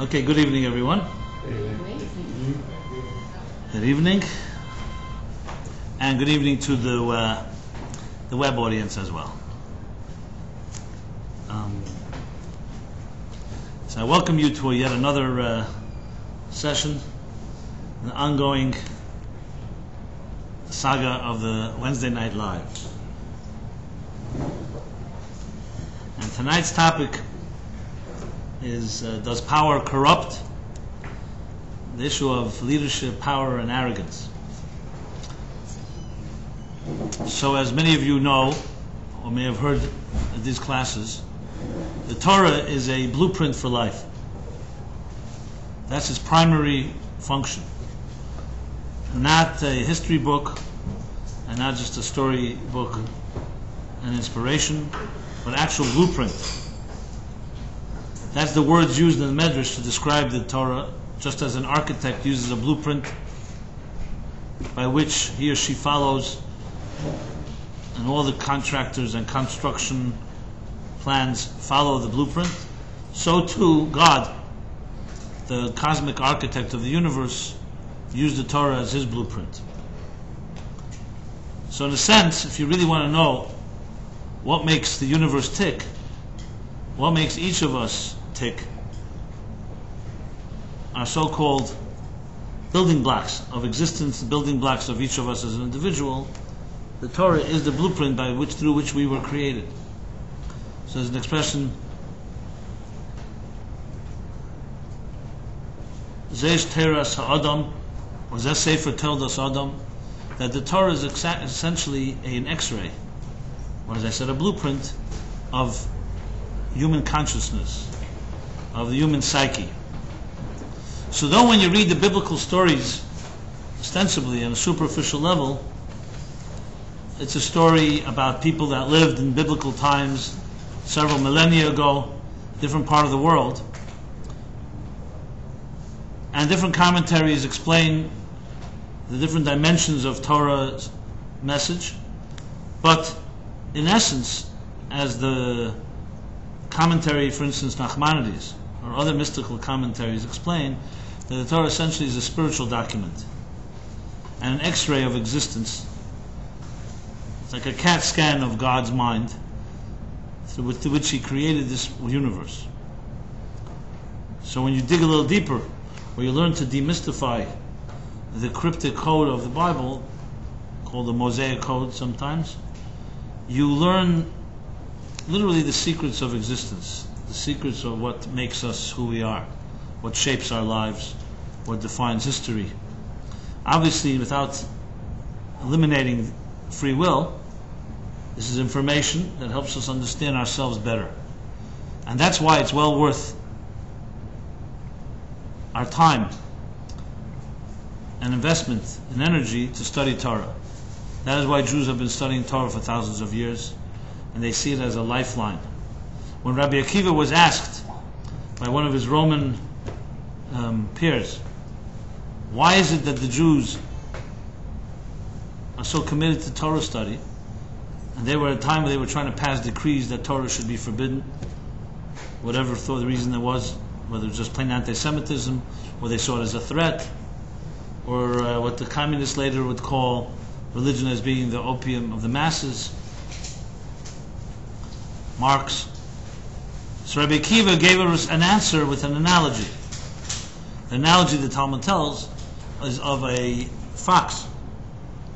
Okay, good evening, everyone. Good evening, and good evening to the web audience as well. So I welcome you to yet another session, an ongoing saga of the Wednesday Night Live. And tonight's topic is does power corrupt? The issue of leadership, power, and arrogance. So as many of you know, or may have heard at these classes, the Torah is a blueprint for life. That's its primary function. Not a history book, and not just a story book and inspiration, but actual blueprint. That's the words used in the Medrash to describe the Torah, just as an architect uses a blueprint by which he or she follows, and all the contractors and construction plans follow the blueprint. So too, God, the cosmic architect of the universe, used the Torah as his blueprint. So in a sense, if you really want to know what makes the universe tick, what makes each of us tick, our so-called building blocks of existence, building blocks of each of us as an individual, the Torah is the blueprint by which, through which we were created. So there's an expression, Zeish Teras HaAdam, or Zeh Sefer Teldas Adam, that the Torah is essentially an X-ray, or as I said, a blueprint of human consciousness, of the human psyche. So though when you read the biblical stories, ostensibly on a superficial level, it's a story about people that lived in biblical times several millennia ago, different part of the world, and different commentaries explain the different dimensions of Torah's message, but in essence, as the commentary, for instance, Nachmanides, or other mystical commentaries explain, that the Torah essentially is a spiritual document and an X-ray of existence. It's like a CAT scan of God's mind through which he created this universe. So when you dig a little deeper, or you learn to demystify the cryptic code of the Bible, called the Mosaic Code sometimes, you learn literally the secrets of existence, the secrets of what makes us who we are, what shapes our lives, what defines history. Obviously, without eliminating free will, this is information that helps us understand ourselves better. And that's why it's well worth our time and investment and energy to study Torah. That is why Jews have been studying Torah for thousands of years, and they see it as a lifeline. When Rabbi Akiva was asked by one of his Roman peers, why is it that the Jews are so committed to Torah study, and they were at a time where they were trying to pass decrees that Torah should be forbidden, whatever the reason there was, whether it was just plain anti-Semitism, or they saw it as a threat, or what the communists later would call religion as being the opium of the masses, Marx. So Rabbi Akiva gave us an answer with an analogy. The analogy the Talmud tells is of a fox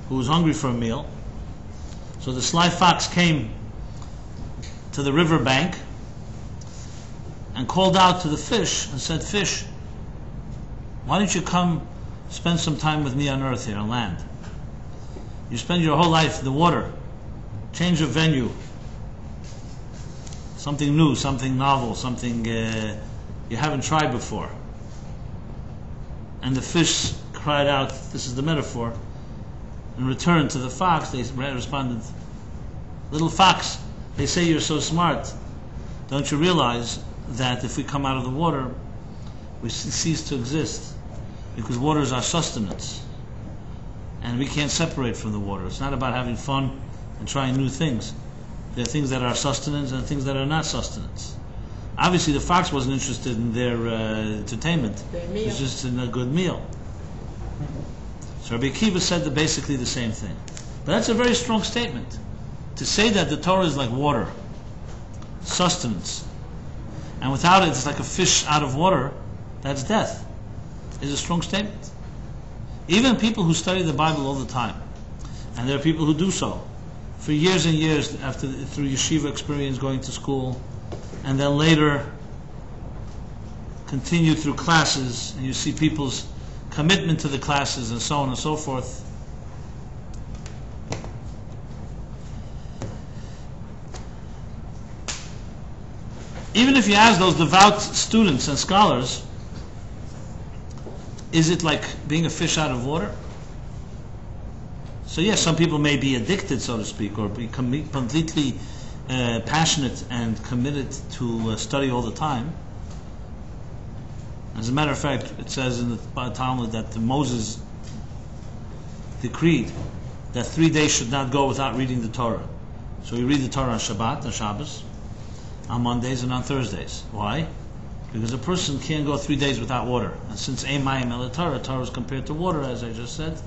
who was hungry for a meal. So the sly fox came to the river bank and called out to the fish and said, "Fish, why don't you come spend some time with me on earth here, on land? You spend your whole life in the water. Change of venue. Something new, something novel, something you haven't tried before." And the fish cried out, this is the metaphor, in return to the fox, they responded, "Little fox, they say you're so smart. Don't you realize that if we come out of the water, we cease to exist? Because water is our sustenance. And we can't separate from the water. It's not about having fun and trying new things. There are things that are sustenance and things that are not sustenance. Obviously, the fox wasn't interested in their entertainment. It was just in a good meal. So Rabbi Akiva said basically the same thing. But that's a very strong statement. To say that the Torah is like water, sustenance, and without it, it's like a fish out of water, that's death, is a strong statement. Even people who study the Bible all the time, and there are people who do so, for years and years after through yeshiva experience, going to school, and then later continue through classes, and you see people's commitment to the classes and so on and so forth. Even if you ask those devout students and scholars, is it like being a fish out of water? So yes, some people may be addicted, so to speak, or be completely passionate and committed to study all the time. As a matter of fact, it says in the Talmud that Moses decreed that 3 days should not go without reading the Torah. So we read the Torah on Shabbat, on Shabbos, on Mondays and on Thursdays. Why? Because a person can't go 3 days without water. And since Amayim El Torah, Torah is compared to water, as I just said,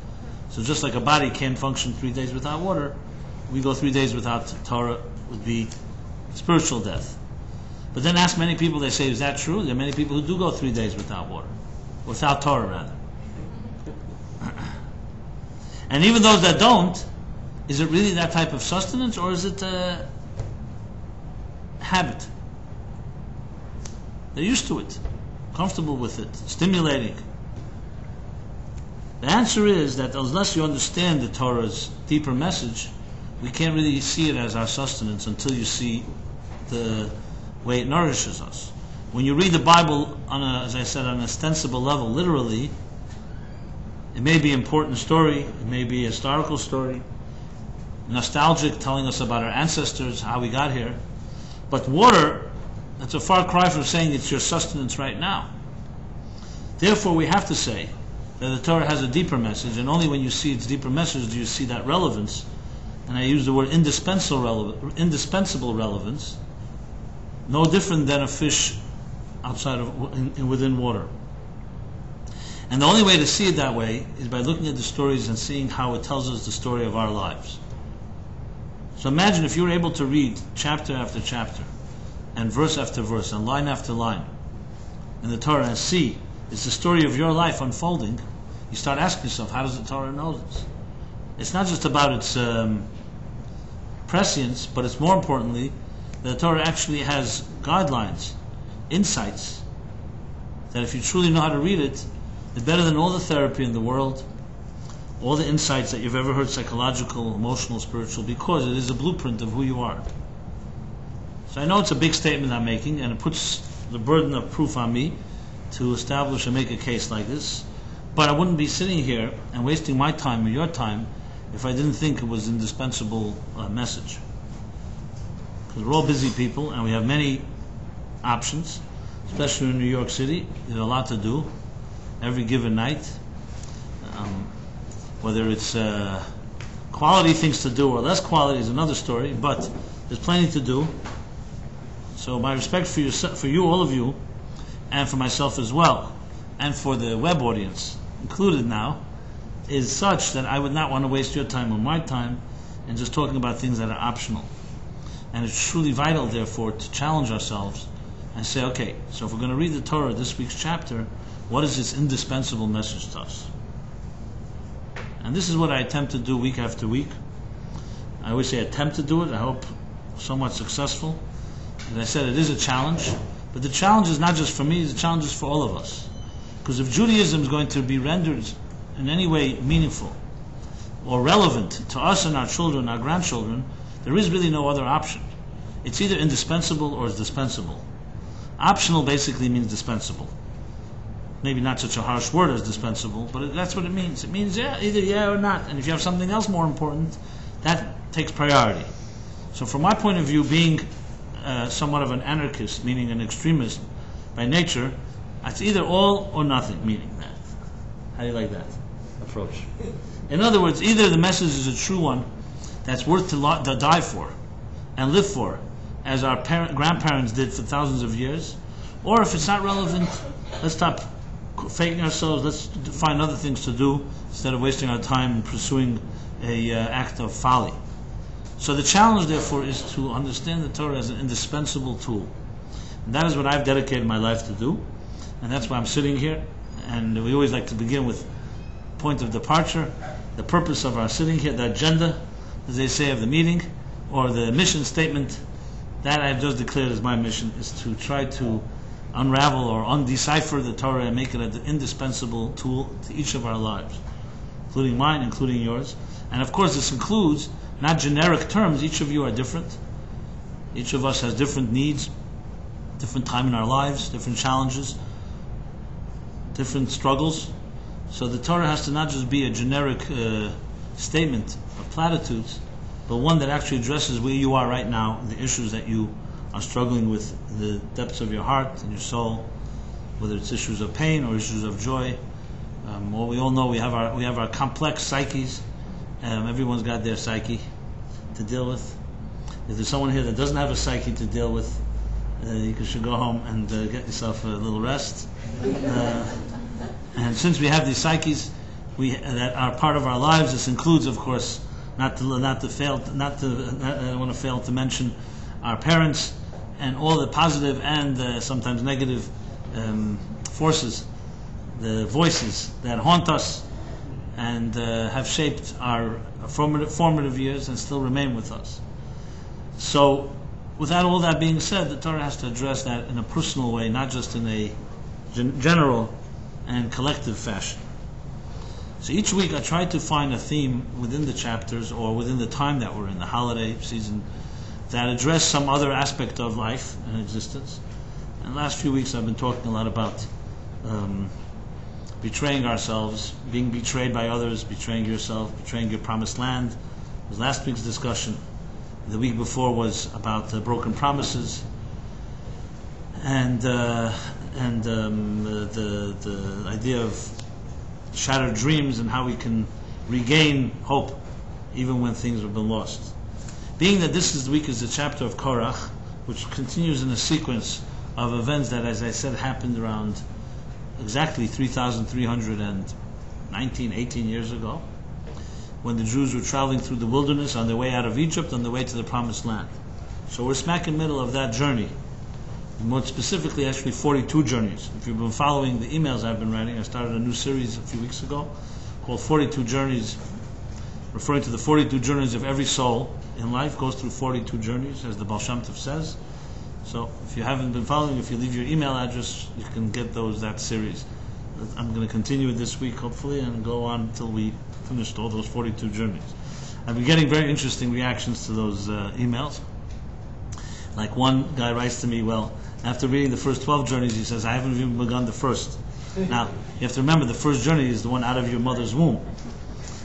so just like a body can't function 3 days without water, we go 3 days without Torah would be spiritual death. But then ask many people, they say, is that true? There are many people who do go 3 days without water, without Torah rather. And even those that don't, is it really that type of sustenance, or is it a habit? They're used to it, comfortable with it, stimulating. The answer is that unless you understand the Torah's deeper message, we can't really see it as our sustenance until you see the way it nourishes us. When you read the Bible on a, as I said, on an ostensible level, literally, it may be an important story, it may be a historical story, nostalgic, telling us about our ancestors, how we got here. But water, that's a far cry from saying it's your sustenance right now. Therefore, we have to say that the Torah has a deeper message, and only when you see its deeper message do you see that relevance. And I use the word indispensable relevance, no different than a fish outside of within water. And the only way to see it that way is by looking at the stories and seeing how it tells us the story of our lives. So imagine if you were able to read chapter after chapter, and verse after verse, and line after line in the Torah, and see it's the story of your life unfolding. You start asking yourself, how does the Torah know this? It's not just about its prescience, but it's more importantly that the Torah actually has guidelines, insights, that if you truly know how to read it, it's better than all the therapy in the world, all the insights that you've ever heard, psychological, emotional, spiritual, because it is a blueprint of who you are. So I know it's a big statement I'm making, and it puts the burden of proof on me to establish and make a case like this, but I wouldn't be sitting here and wasting my time or your time if I didn't think it was an indispensable message. Because we're all busy people and we have many options, especially in New York City. There's a lot to do every given night, whether it's quality things to do or less quality is another story, but there's plenty to do. So my respect for you, all of you, and for myself as well, and for the web audience included now, is such that I would not want to waste your time or my time in just talking about things that are optional. And it's truly vital, therefore, to challenge ourselves and say, okay, so if we're going to read the Torah, this week's chapter, what is its indispensable message to us? And this is what I attempt to do week after week. I always say attempt to do it. I hope somewhat successful. As I said, it is a challenge, but the challenge is not just for me, the challenge is for all of us. Because if Judaism is going to be rendered in any way meaningful or relevant to us and our children, our grandchildren, there is really no other option. It's either indispensable or it's dispensable. Optional basically means dispensable. Maybe not such a harsh word as dispensable, but that's what it means. It means yeah, either yeah or not. And if you have something else more important, that takes priority. So from my point of view, being somewhat of an anarchist, meaning an extremist by nature, it's either all or nothing, meaning that. How do you like that approach? In other words, either the message is a true one that's worth to die for and live for as our grandparents did for thousands of years, or if it's not relevant, let's stop faking ourselves, let's find other things to do instead of wasting our time in pursuing an act of folly. So the challenge, therefore, is to understand the Torah as an indispensable tool. And that is what I've dedicated my life to do, and that's why I'm sitting here. And we always like to begin with point of departure, the purpose of our sitting here, the agenda, as they say, of the meeting, or the mission statement that I've just declared as my mission, is to try to unravel or undecipher the Torah and make it an indispensable tool to each of our lives, including mine, including yours. And of course this includes not generic terms. Each of you are different. Each of us has different needs, different time in our lives, different challenges, different struggles. So the Torah has to not just be a generic statement of platitudes, but one that actually addresses where you are right now, the issues that you are struggling with, the depths of your heart and your soul, whether it's issues of pain or issues of joy. Well, we all know we have our complex psyches. Everyone's got their psyche to deal with. If there's someone here that doesn't have a psyche to deal with, you should go home and get yourself a little rest. And since we have these psyches that are part of our lives, this includes, of course, I don't want to fail to mention our parents and all the positive and sometimes negative forces, the voices that haunt us and have shaped our formative years and still remain with us. So, without all that being said, the Torah has to address that in a personal way, not just in a general and collective fashion. So each week I try to find a theme within the chapters or within the time that we're in, the holiday season, that address some other aspect of life and existence. And the last few weeks I've been talking a lot about betraying ourselves, being betrayed by others, betraying yourself, betraying your promised land. It was last week's discussion. The week before was about broken promises and the idea of shattered dreams and how we can regain hope even when things have been lost. Being that this week is the chapter of Korach, which continues in a sequence of events that, as I said, happened around exactly 18 years ago, when the Jews were traveling through the wilderness on their way out of Egypt, on their way to the Promised Land. So we're smack in the middle of that journey. More specifically, actually 42 journeys. If you've been following the emails I've been writing, I started a new series a few weeks ago called 42 Journeys, referring to the 42 journeys of every soul in life goes through 42 journeys, as the Baal Shem Tov says. So if you haven't been following, if you leave your email address, you can get that series. I'm going to continue it this week, hopefully, and go on until we finished all those 42 journeys. I've been getting very interesting reactions to those emails. Like one guy writes to me, well, after reading the first 12 journeys, he says, I haven't even begun the first. Now, you have to remember, the first journey is the one out of your mother's womb.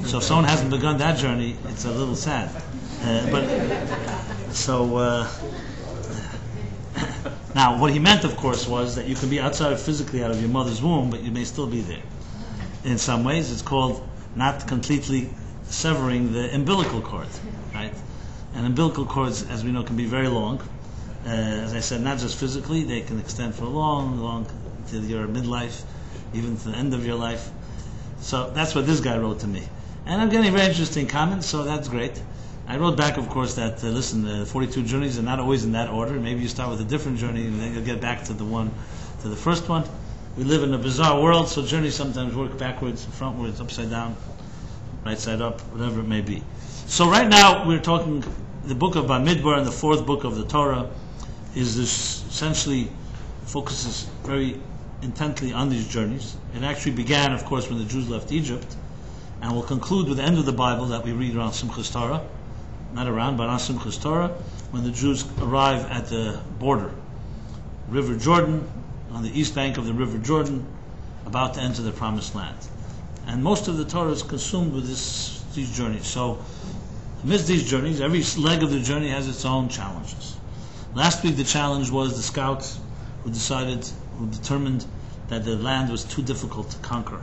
So if someone hasn't begun that journey, it's a little sad. Now, what he meant, of course, was that you can be outside physically out of your mother's womb, but you may still be there. In some ways, it's called not completely severing the umbilical cord, right? And umbilical cords, as we know, can be very long. As I said, not just physically, they can extend for long, till your midlife, even to the end of your life. So that's what this guy wrote to me. And I'm getting very interesting comments, so that's great. I wrote back, of course, that, listen, the 42 journeys are not always in that order. Maybe you start with a different journey and then you'll get back to the first one. We live in a bizarre world, so journeys sometimes work backwards, frontwards, upside down, right side up, whatever it may be. So right now we're talking the book of Bamidbar, and the fourth book of the Torah is this, essentially focuses very intently on these journeys. It actually began, of course, when the Jews left Egypt, and we'll conclude with the end of the Bible that we read around Simchas Torah. Not around, but on Simchas Torah, when the Jews arrive at the border, River Jordan, on the east bank of the River Jordan, about to enter the Promised Land. And most of the Torah is consumed with these journeys. So, amidst these journeys, every leg of the journey has its own challenges. Last week the challenge was the scouts who determined that the land was too difficult to conquer.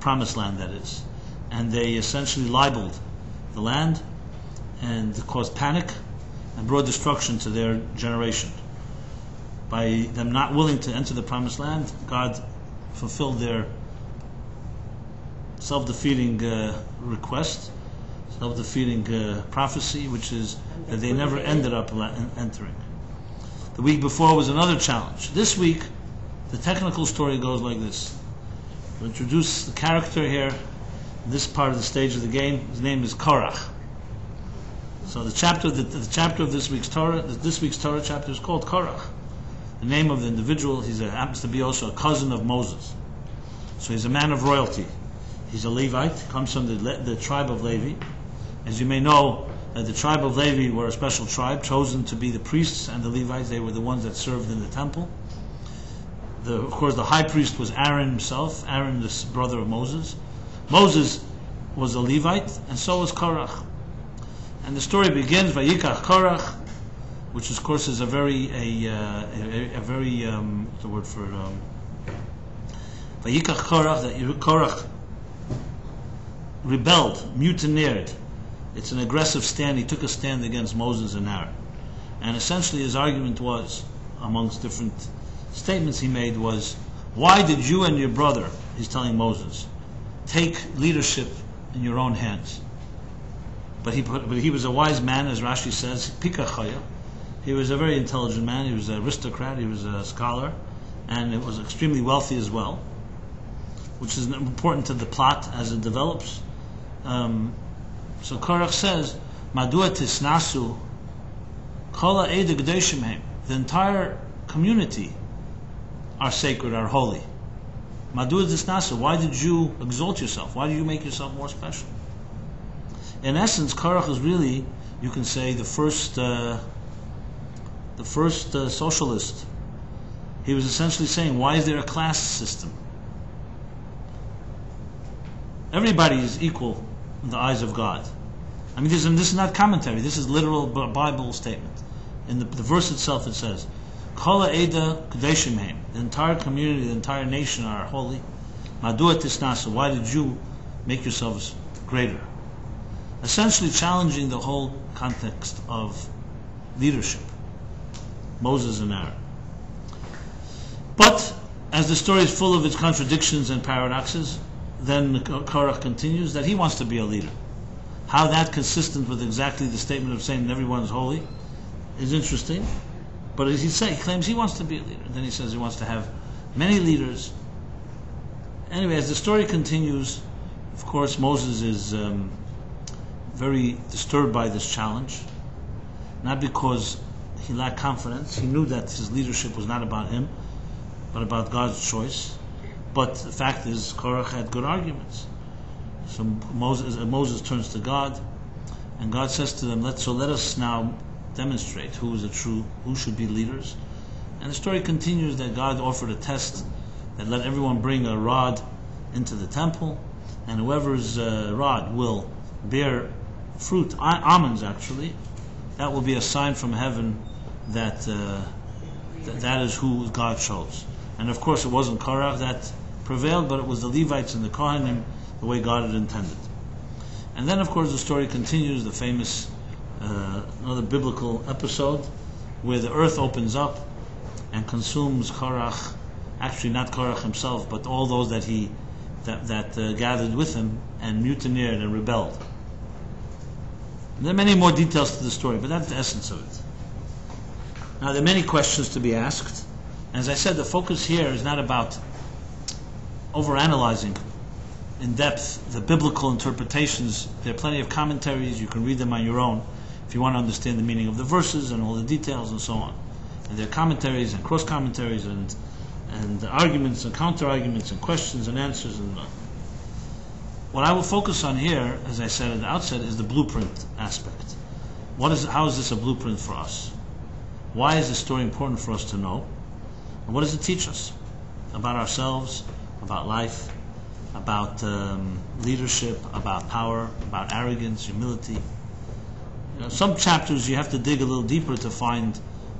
Promised Land, that is. And they essentially libeled the land and caused panic and brought destruction to their generation. By them not willing to enter the Promised Land, God fulfilled their self-defeating request, self-defeating prophecy, which is that they never ended up entering. The week before was another challenge. This week, the technical story goes like this. We'll introduce the character here, this part of the stage of the game. His name is Korach. So the chapter of this week's Torah chapter is called Korach. The name of the individual, happens to be also a cousin of Moses. So he's a man of royalty. He's a Levite, comes from the tribe of Levi. As you may know, the tribe of Levi were a special tribe, chosen to be the priests and the Levites. They were the ones that served in the temple. Of course, the high priest was Aaron himself, Aaron the brother of Moses. Moses was a Levite, and so was Korach. And the story begins by Vayikach Korach, which of course is a very what's the word for Vayikach Korach, that Korach rebelled, mutineered. It's an aggressive stand. He took a stand against Moses and Aaron, and essentially his argument was, amongst different statements he made, was, why did you and your brother, he's telling Moses, take leadership in your own hands? But he was a wise man, as Rashi says, Pikachaya. He was a very intelligent man. He was an aristocrat. He was a scholar, and he was extremely wealthy as well, which is important to the plot as it develops. So Korach says, "Madua tisnasu kol ha'ed ha'kdoshim hem." The entire community are sacred, are holy. Madua tisnasu. Why did you exalt yourself? Why did you make yourself more special? In essence, Korach is really, you can say, the first socialist. He was essentially saying, why is there a class system? Everybody is equal in the eyes of God. I mean, this is not commentary. This is literal Bible statement. In the verse itself, it says, "Kol ha'edah k'deshim heim." The entire community, the entire nation are holy. Madua tisnasu. Why did you make yourselves greater? Essentially challenging the whole context of leadership, Moses and Aaron. But as the story is full of its contradictions and paradoxes, then Korach continues that he wants to be a leader. How that consistent with exactly the statement of saying that everyone is holy is interesting. But as he claims he wants to be a leader. Then he says he wants to have many leaders. Anyway, as the story continues, of course, Moses is very disturbed by this challenge, not because he lacked confidence. He knew that his leadership was not about him, but about God's choice. But the fact is, Korach had good arguments. So Moses turns to God, and God says to them, let us now demonstrate who should be leaders. And the story continues that God offered a test that let everyone bring a rod into the temple, and whoever's rod will bear fruit, almonds actually, that will be a sign from heaven that that is who God chose. And of course it wasn't Korach that prevailed, but it was the Levites and the Kohanim, the way God had intended. And then of course the story continues, the famous another biblical episode where the earth opens up and consumes Korach, actually not Korach himself, but all those that he gathered with him and mutineered and rebelled. And there are many more details to the story, but that's the essence of it. Now, there are many questions to be asked. As I said, the focus here is not about overanalyzing in depth the biblical interpretations. There are plenty of commentaries. You can read them on your own if you want to understand the meaning of the verses and all the details and so on. And there are commentaries and cross-commentaries and arguments and counter-arguments and questions and answers. And what I will focus on here, as I said at the outset, is the blueprint aspect. How is this a blueprint for us? Why is this story important for us to know? And what does it teach us about ourselves, about life, about leadership, about power, about arrogance, humility? Some chapters you have to dig a little deeper to find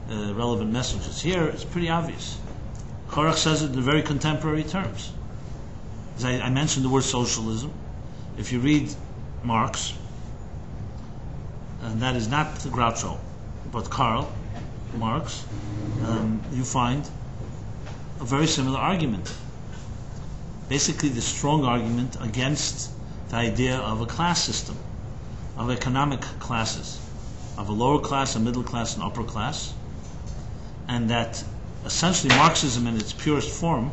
relevant messages. Here it's pretty obvious. Korach says it in very contemporary terms. As I mentioned the word socialism. If you read Marx, and that is not Groucho but Karl Marx, you find a very similar argument. Basically the strong argument against the idea of a class system, of economic classes, of a lower class, a middle class, an upper class, and that essentially Marxism in its purest form,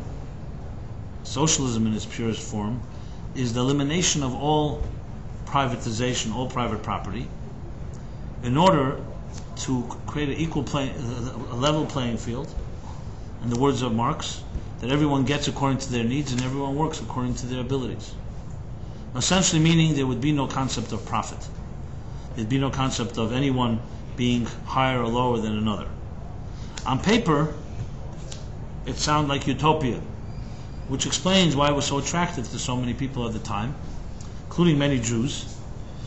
socialism in its purest form, is the elimination of all privatization, all private property, in order to create an equal play, a level playing field, in the words of Marx, that everyone gets according to their needs and everyone works according to their abilities. Essentially meaning there would be no concept of profit. There'd be no concept of anyone being higher or lower than another. On paper, it sounds like utopia, which explains why it was so attractive to so many people at the time, including many Jews,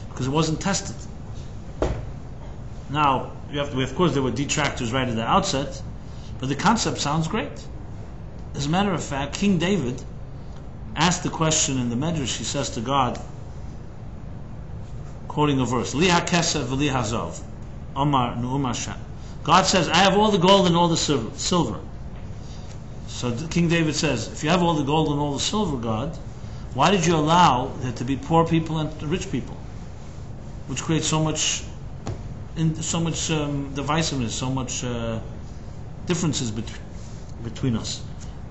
because it wasn't tested. Now, you have to, of course, there were detractors right at the outset, but the concept sounds great. As a matter of fact, King David asked the question in the Medrash. He says to God, quoting a verse, Li ha-kesef v'li ha-zov, Omar nu'um Hashem. God says, I have all the gold and all the silver. So King David says, if you have all the gold and all the silver, God, why did you allow there to be poor people and rich people? Which creates so much divisiveness, so much differences between us.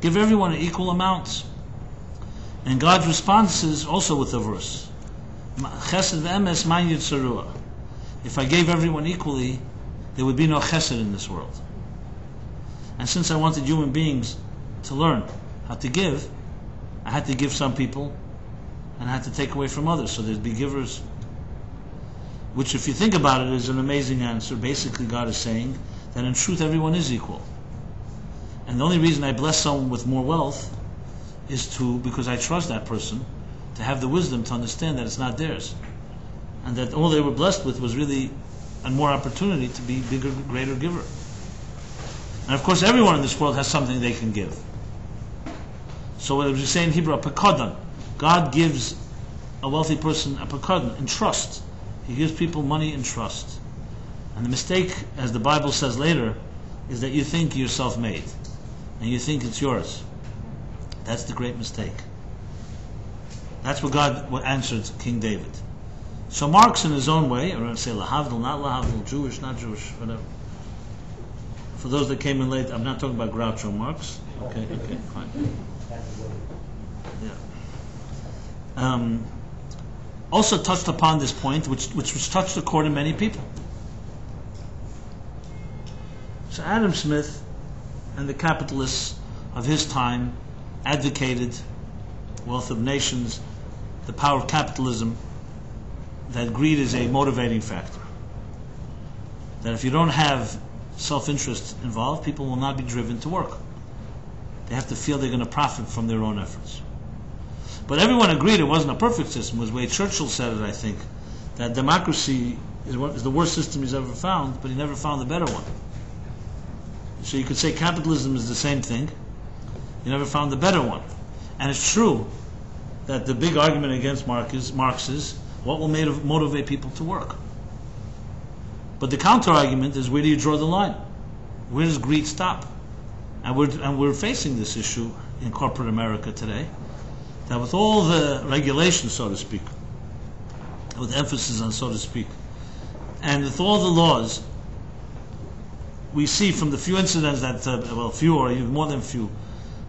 Give everyone an equal amount. And God's response is also with a verse. If I gave everyone equally, there would be no chesed in this world. And since I wanted human beings to learn how to give, I had to give some people and I had to take away from others, so there'd be givers. Which, if you think about it, is an amazing answer. Basically, God is saying that in truth everyone is equal. And the only reason I bless someone with more wealth is because I trust that person to have the wisdom to understand that it's not theirs. And that all they were blessed with was really a more opportunity to be bigger, greater giver. And of course everyone in this world has something they can give. So what I was saying in Hebrew, apikodan. God gives a wealthy person apikodan, in trust. He gives people money in trust. And the mistake, as the Bible says later, is that you think you're self-made. And you think it's yours. That's the great mistake. That's what God answered King David. So Marx, in his own way, or I say lahavdil, not lahavdil, Jewish, not Jewish, whatever. For those that came in late, I'm not talking about Groucho Marx. Okay, fine. Yeah. Also touched upon this point, which was touched the court of many people. So Adam Smith and the capitalists of his time advocated wealth of nations, the power of capitalism, that greed is a motivating factor. That if you don't have self-interest involved, people will not be driven to work. They have to feel they're going to profit from their own efforts. But everyone agreed it wasn't a perfect system. It was the way Churchill said it, I think, that democracy is the worst system he's ever found, but he never found a better one. So you could say capitalism is the same thing. You never found a better one. And it's true that the big argument against Marx is what will motivate people to work. But the counter-argument is, where do you draw the line? Where does greed stop? And we're facing this issue in corporate America today, that with all the regulations, so to speak, with emphasis on so to speak, and with all the laws, we see from the few incidents that, few or even more than few,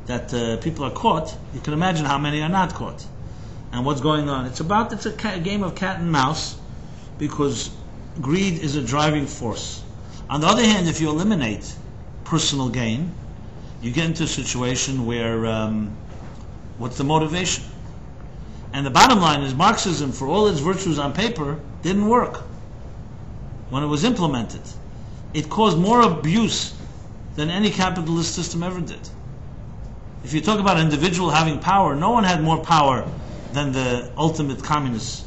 that people are caught, you can imagine how many are not caught. And what's going on? It's a game of cat and mouse, because greed is a driving force. On the other hand, if you eliminate personal gain, you get into a situation where what's the motivation? And the bottom line is Marxism, for all its virtues on paper, didn't work. When it was implemented, it caused more abuse than any capitalist system ever did. If you talk about an individual having power, no one had more power than the ultimate communists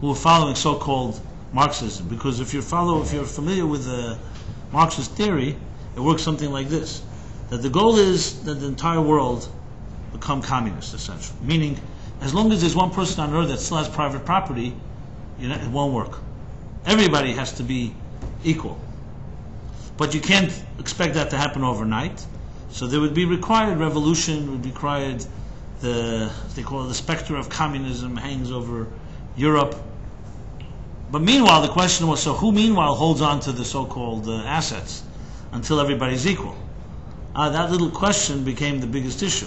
who were following so-called Marxism. Because if you're familiar with the Marxist theory, it works something like this: that the goal is that the entire world become communist, essentially. Meaning, as long as there's one person on earth that still has private property, it won't work. Everybody has to be equal. But you can't expect that to happen overnight. So there would be required revolution, would be required they call it the specter of communism hangs over Europe. But meanwhile, the question was, so who meanwhile holds on to the so-called assets until everybody's equal? That little question became the biggest issue.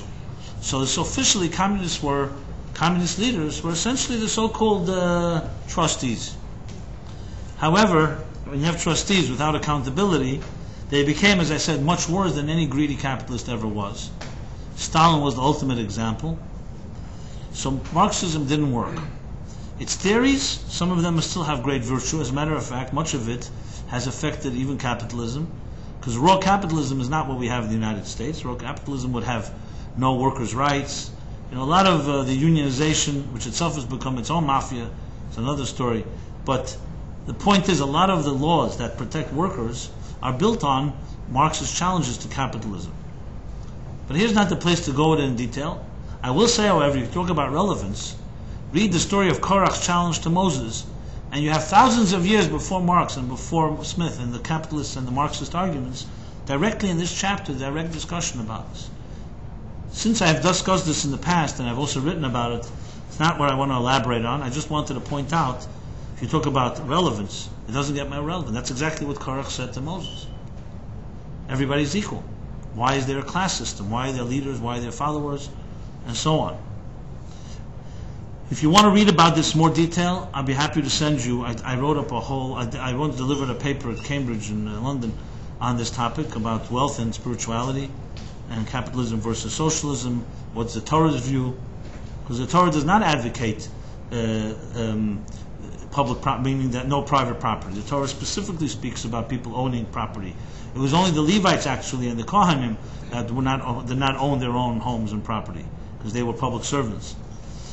So officially, communist leaders were essentially the so-called trustees. However, when you have trustees without accountability, they became, as I said, much worse than any greedy capitalist ever was. Stalin was the ultimate example. So Marxism didn't work. Its theories, some of them still have great virtue. As a matter of fact, much of it has affected even capitalism, because raw capitalism is not what we have in the United States. Raw capitalism would have no workers' rights. You know, a lot of the unionization, which itself has become its own mafia, it's another story. But the point is, a lot of the laws that protect workers are built on Marx's challenges to capitalism. But here's not the place to go with it in detail. I will say, however, if you talk about relevance, read the story of Korach's challenge to Moses, and you have thousands of years before Marx and before Smith and the capitalists and the Marxist arguments, directly in this chapter, direct discussion about this. Since I have discussed this in the past and I've also written about it, it's not what I want to elaborate on. I just wanted to point out, if you talk about relevance, it doesn't get more relevant. That's exactly what Korach said to Moses. Everybody's equal. Why is there a class system? Why are there leaders? Why are there followers? And so on. If you want to read about this in more detail, I'll be happy to send you. I wrote up a whole, I once delivered a paper at Cambridge and London on this topic about wealth and spirituality and capitalism versus socialism. What's the Torah's view? Because the Torah does not advocate public property, meaning that no private property. The Torah specifically speaks about people owning property. It was only the Levites actually and the Kohanim that did not own their own homes and property because they were public servants.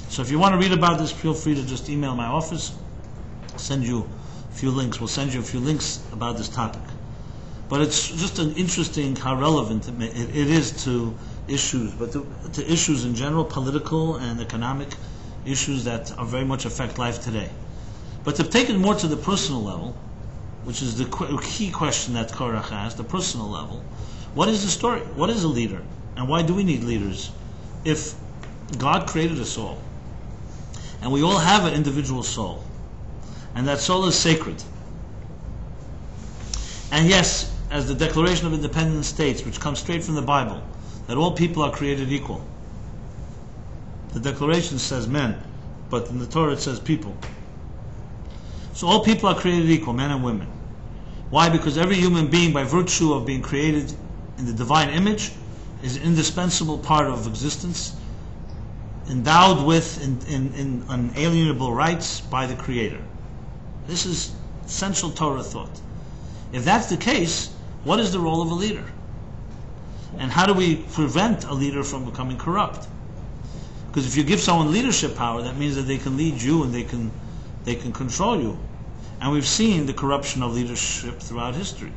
So if you want to read about this, feel free to just email my office. I'll send you a few links. We'll send you a few links about this topic. But it's just an interesting how relevant it is to issues, but to issues in general, political and economic issues that are very much affect life today. But to take it more to the personal level, which is the key question that Korach asked, the personal level, what is the story? What is a leader? And why do we need leaders if God created us all? And we all have an individual soul. And that soul is sacred. And yes, as the Declaration of Independence states, which comes straight from the Bible, that all people are created equal. The Declaration says men, but in the Torah it says people. So all people are created equal, men and women. Why? Because every human being, by virtue of being created in the divine image, is an indispensable part of existence, endowed with unalienable rights by the Creator. This is essential Torah thought. If that's the case, what is the role of a leader? And how do we prevent a leader from becoming corrupt? Because if you give someone leadership power, that means that they can lead you and they can control you. And we've seen the corruption of leadership throughout history.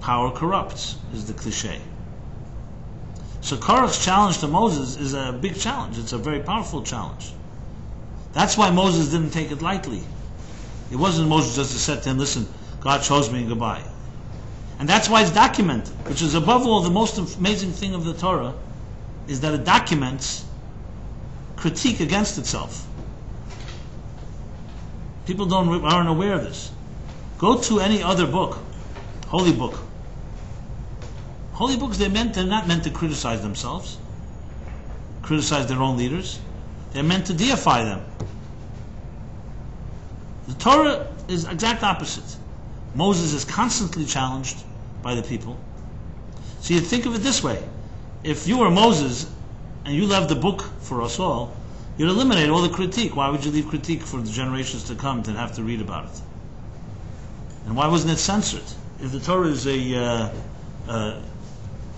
Power corrupts is the cliche. So Korach's challenge to Moses is a big challenge. It's a very powerful challenge. That's why Moses didn't take it lightly. It wasn't Moses just said to him, listen, God chose me, goodbye. And that's why it's documented, which is above all the most amazing thing of the Torah, is that it documents critique against itself. People aren't aware of this. Go to any other book, holy book. Holy books, they're not meant to criticize themselves, criticize their own leaders. They're meant to deify them. The Torah is the exact opposite. Moses is constantly challenged by the people. So you think of it this way. If you were Moses and you left the book for us all, you'd eliminate all the critique. Why would you leave critique for the generations to come to have to read about it? And why wasn't it censored? If the Torah is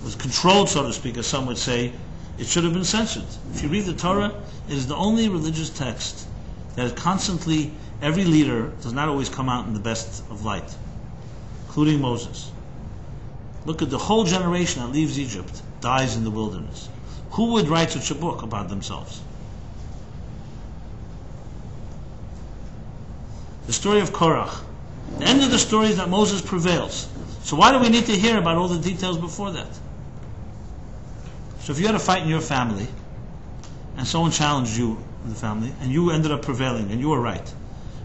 was controlled, so to speak, as some would say, it should have been censored. If you read the Torah, it is the only religious text that constantly, every leader does not always come out in the best of light, including Moses. Look at the whole generation that leaves Egypt, dies in the wilderness. Who would write such a book about themselves? The story of Korach. The end of the story is that Moses prevails. So why do we need to hear about all the details before that? So if you had a fight in your family, and someone challenged you in the family, and you ended up prevailing, and you were right,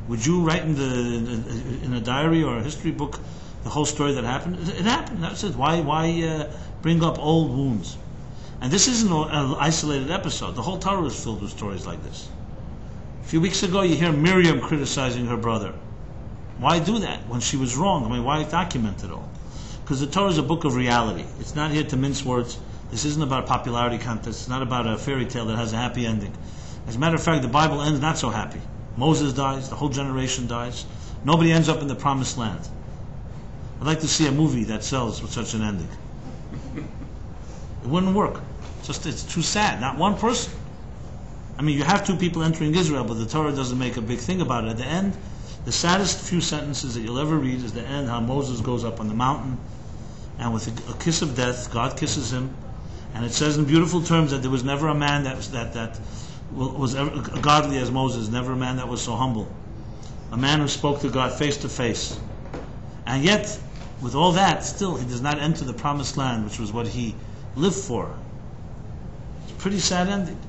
would you write in a diary or a history book the whole story that happened? It happened. That's it. Why bring up old wounds? And this isn't an isolated episode. The whole Torah is filled with stories like this. A few weeks ago, you hear Miriam criticizing her brother. Why do that when she was wrong? I mean, why document it all? Because the Torah is a book of reality. It's not here to mince words. This isn't about a popularity contest. It's not about a fairy tale that has a happy ending. As a matter of fact, the Bible ends not so happy. Moses dies. The whole generation dies. Nobody ends up in the Promised Land. I'd like to see a movie that sells with such an ending. It wouldn't work. Just it's too sad. Not one person. I mean, you have two people entering Israel, but the Torah doesn't make a big thing about it. At the end, the saddest few sentences that you'll ever read is the end, how Moses goes up on the mountain, and with a kiss of death, God kisses him, and it says in beautiful terms that there was never a man that was ever godly as Moses, never a man that was so humble, a man who spoke to God face to face. And yet, with all that, still he does not enter the Promised Land, which was what he lived for. It's a pretty sad ending.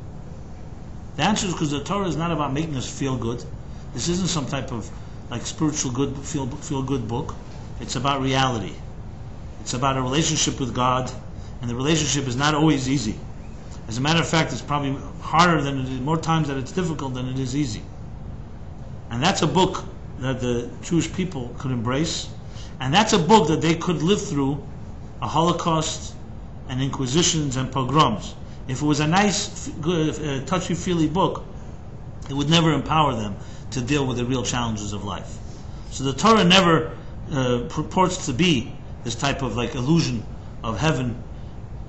The answer is because the Torah is not about making us feel good. This isn't some type of like spiritual good feel good book. It's about reality. It's about a relationship with God, and the relationship is not always easy. As a matter of fact, it's probably harder than it is, more times that it's difficult than it is easy. And that's a book that the Jewish people could embrace, and that's a book that they could live through a Holocaust and inquisitions and pogroms. If it was a nice, good, touchy-feely book, it would never empower them to deal with the real challenges of life. So the Torah never purports to be this type of like illusion of heaven,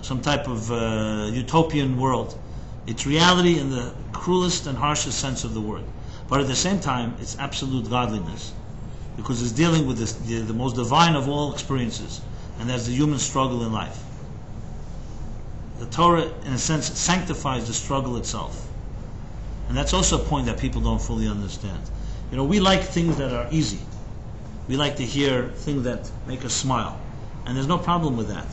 some type of utopian world. It's reality in the cruelest and harshest sense of the word. But at the same time, it's absolute godliness, because it's dealing with the most divine of all experiences, and that's the human struggle in life. The Torah, in a sense, sanctifies the struggle itself. And that's also a point that people don't fully understand. You know, we like things that are easy. We like to hear things that make us smile. And there's no problem with that.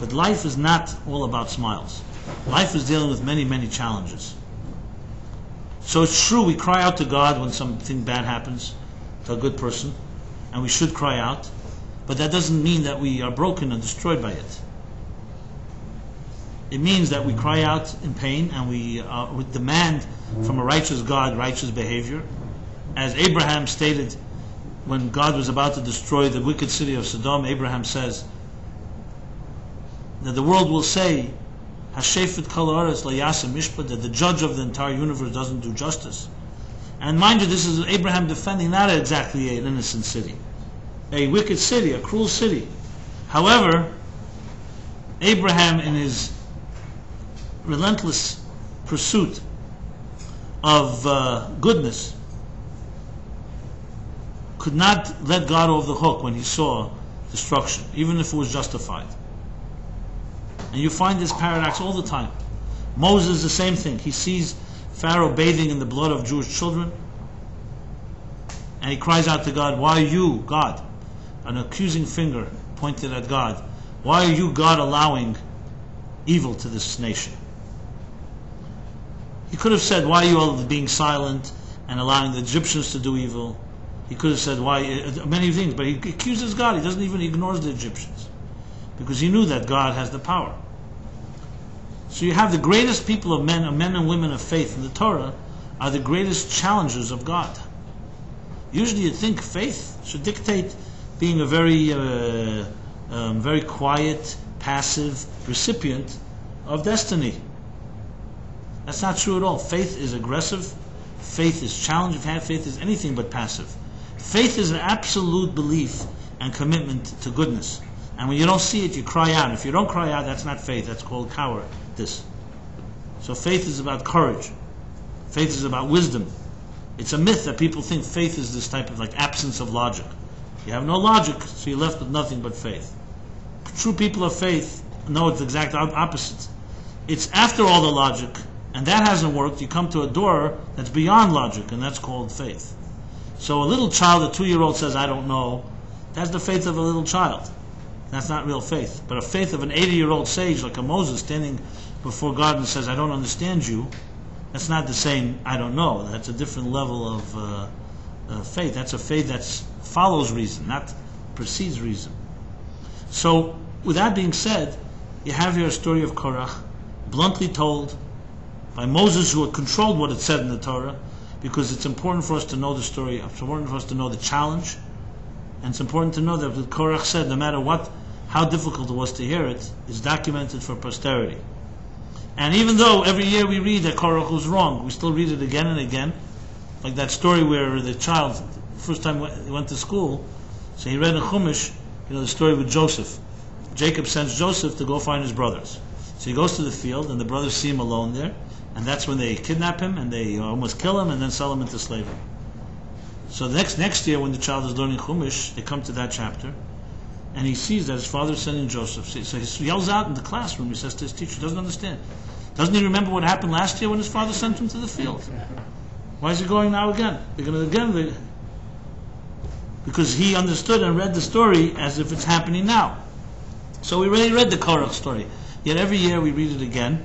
But life is not all about smiles. Life is dealing with many, many challenges. So it's true, we cry out to God when something bad happens to a good person, and we should cry out, but that doesn't mean that we are broken and destroyed by it. It means that we cry out in pain, and we demand from a righteous God righteous behavior. As Abraham stated when God was about to destroy the wicked city of Sodom, Abraham says that the world will say, Hashefet kol haaretz lo yaseh mishpat, that the judge of the entire universe doesn't do justice. And mind you, this is Abraham defending not exactly an innocent city, a wicked city, a cruel city. However, Abraham, in his relentless pursuit of goodness, could not let God off the hook when he saw destruction, even if it was justified. And you find this paradox all the time. Moses, the same thing. He sees Pharaoh bathing in the blood of Jewish children, and he cries out to God, why are you, God? An accusing finger pointed at God. Why are you, God, allowing evil to this nation? He could have said, why are you all being silent and allowing the Egyptians to do evil? He could have said, why, many things, but he accuses God. He doesn't even ignore the Egyptians, because he knew that God has the power. So you have the greatest people of men and women of faith in the Torah are the greatest challengers of God. Usually you'd think faith should dictate being a very quiet, passive recipient of destiny. That's not true at all. Faith is aggressive. Faith is challenging. Faith is anything but passive. Faith is an absolute belief and commitment to goodness. And when you don't see it, you cry out. If you don't cry out, that's not faith. That's called cowardice. So faith is about courage. Faith is about wisdom. It's a myth that people think faith is this type of like absence of logic. You have no logic, so you're left with nothing but faith. True people of faith know it's the exact opposite. It's after all the logic, and that hasn't worked. You come to a door that's beyond logic, and that's called faith. So a little child, a 2-year-old, says, I don't know. That's the faith of a little child. That's not real faith. But a faith of an 80-year-old sage like a Moses standing before God and says, I don't understand you, that's not the same I don't know. That's a different level of faith. That's a faith that follows reason, not precedes reason. So with that being said, you have here a story of Korach, bluntly told by Moses, who had controlled what it said in the Torah, because it's important for us to know the story, it's important for us to know the challenge, and it's important to know that what Korach said, no matter what, how difficult it was to hear it, is documented for posterity. And even though every year we read that Korach was wrong, we still read it again and again, like that story where the child, the first time he went to school, so he read in Chumash, you know, the story with Joseph. Jacob sends Joseph to go find his brothers. So he goes to the field, and the brothers see him alone there, and that's when they kidnap him, and they almost kill him, and then sell him into slavery. So next year, when the child is learning Chumash, they come to that chapter, and he sees that his father is sending Joseph. So he yells out in the classroom, he says to his teacher, doesn't understand. Doesn't he remember what happened last year when his father sent him to the field? Why is he going now again? They're going to again, because he understood and read the story as if it's happening now. So we really read the Korach story. Yet every year we read it again,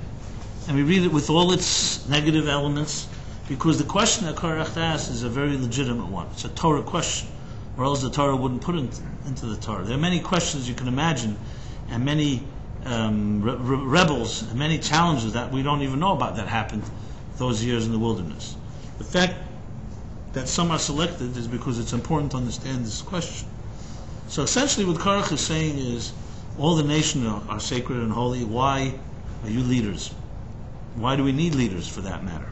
and we read it with all its negative elements, because the question that Korach asks is a very legitimate one. It's a Torah question, or else the Torah wouldn't put it into the Torah. There are many questions you can imagine, and many rebels, and many challenges that we don't even know about that happened those years in the wilderness. The fact that some are selected is because it's important to understand this question. So essentially what Korach is saying is, all the nations are sacred and holy. Why are you leaders? Why do we need leaders for that matter?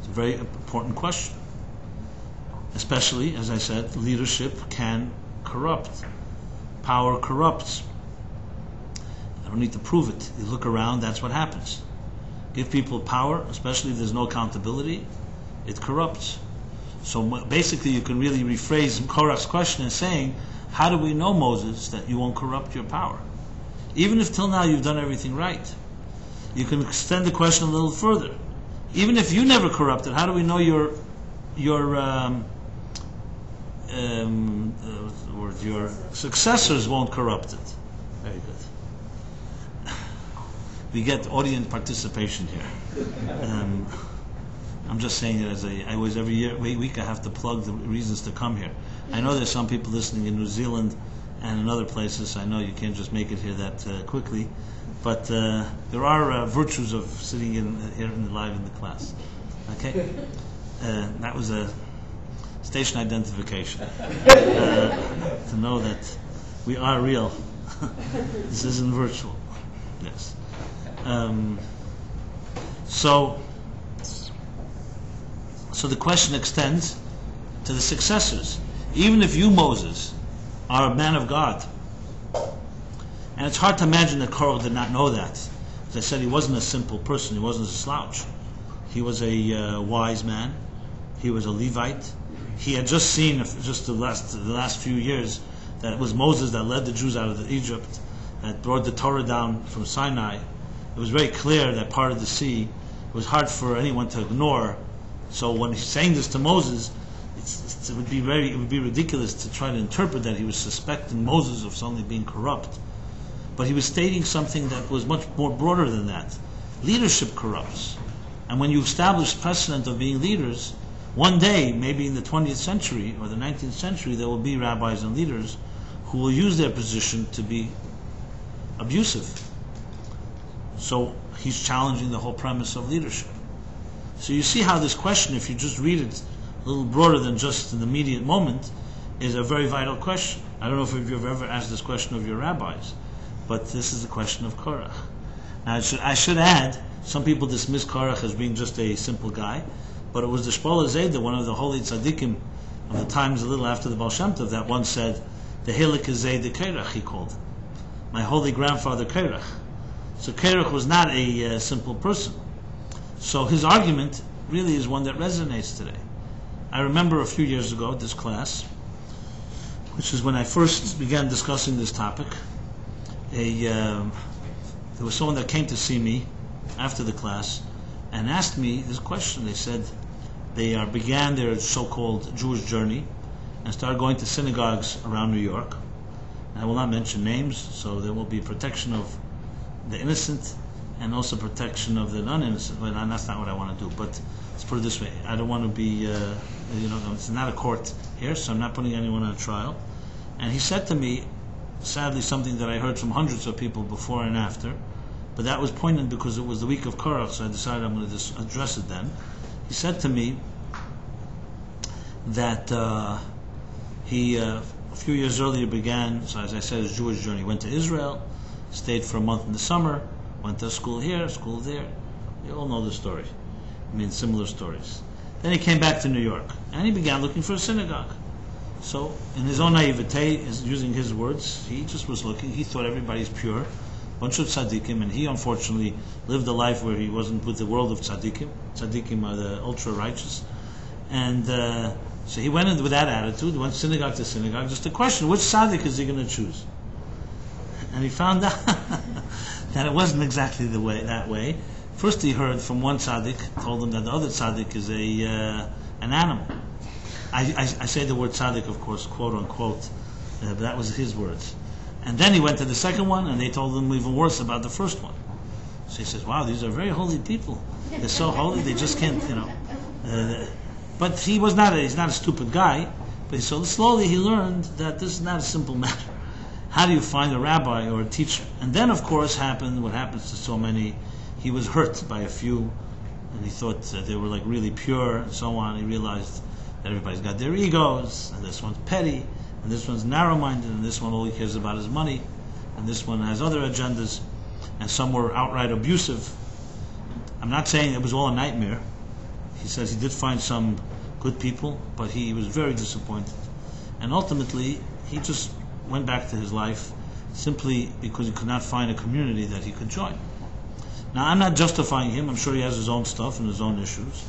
It's a very important question. Especially, as I said, leadership can corrupt. Power corrupts. I don't need to prove it. You look around, that's what happens. Give people power, especially if there's no accountability, it corrupts. So basically you can really rephrase Korach's question as saying, how do we know, Moses, that you won't corrupt your power? Even if till now you've done everything right. You can extend the question a little further. Even if you never corrupted, how do we know your successors won't corrupt it? Very good. We get audience participation here. I'm just saying it as I always, every year, week I have to plug the reasons to come here. I know there's some people listening in New Zealand and in other places. I know you can't just make it here that quickly. But there are virtues of sitting here live in the class. Okay? That was a station identification. To know that we are real. This isn't virtual. Yes. So the question extends to the successors. Even if you, Moses, are a man of God, and it's hard to imagine that Korach did not know that. As I said, he wasn't a simple person. He wasn't a slouch. He was a wise man. He was a Levite. He had just seen, just the last few years, that it was Moses that led the Jews out of Egypt, that brought the Torah down from Sinai. It was very clear that part of the sea was hard for anyone to ignore. So when he's saying this to Moses, it would be ridiculous to try to interpret that he was suspecting Moses of suddenly being corrupt. But he was stating something that was much more broader than that. Leadership corrupts. And when you establish precedent of being leaders, one day, maybe in the 20th century or the 19th century, there will be rabbis and leaders who will use their position to be abusive. So he's challenging the whole premise of leadership. So you see how this question, if you just read it a little broader than just an immediate moment, is a very vital question. I don't know if you've ever asked this question of your rabbis, but this is a question of Korach. Now I should add, some people dismiss Korach as being just a simple guy, but it was the Shmuel HaZeder, one of the holy tzaddikim of the times a little after the Baal Shem Tov, that once said, the Hilik HaZeder Korach, he called him. My holy grandfather Korach. So Korach was not a simple person. So his argument really is one that resonates today. I remember a few years ago this class, which is when I first began discussing this topic. There was someone that came to see me after the class and asked me this question. They said they began their so-called Jewish journey and started going to synagogues around New York. and I will not mention names, so there will be protection of the innocent and also protection of the non-innocent. Well, that's not what I want to do, but let's put it this way. I don't want to be, it's not a court here, so I'm not putting anyone on trial. And he said to me, sadly, something that I heard from hundreds of people before and after, but that was poignant because it was the week of Korach, so I decided I'm going to address it then. He said to me that he a few years earlier began, so as I said, his Jewish journey. Went to Israel, stayed for a month in the summer, went to school here, school there. You all know the story. I mean, similar stories. Then he came back to New York, and he began looking for a synagogue. So, in his own naivete, using his words, he just was looking. He thought everybody's pure, bunch of tzaddikim, and he unfortunately lived a life where he wasn't with the world of tzaddikim. Tzaddikim are the ultra-righteous. And so he went in with that attitude, went synagogue to synagogue, just to question, which tzaddik is he going to choose? And he found out that it wasn't exactly the way that way. First he heard from one tzaddik, told him that the other tzaddik is an animal. I say the word tzaddik, of course, quote unquote, but that was his words. And then he went to the second one, and they told him even worse about the first one. So he says, wow, these are very holy people. They're so holy, they just can't, but he was not, he's not a stupid guy. But so slowly he learned that this is not a simple matter. How do you find a rabbi or a teacher? And then, of course, happened what happens to so many. He was hurt by a few, and he thought that they were like really pure and so on. He realized that everybody's got their egos, and this one's petty, and this one's narrow-minded, and this one only cares about his money, and this one has other agendas, and some were outright abusive. I'm not saying it was all a nightmare. He says he did find some good people, but he was very disappointed. And ultimately, he just went back to his life simply because he could not find a community that he could join. Now, I'm not justifying him. I'm sure he has his own stuff and his own issues.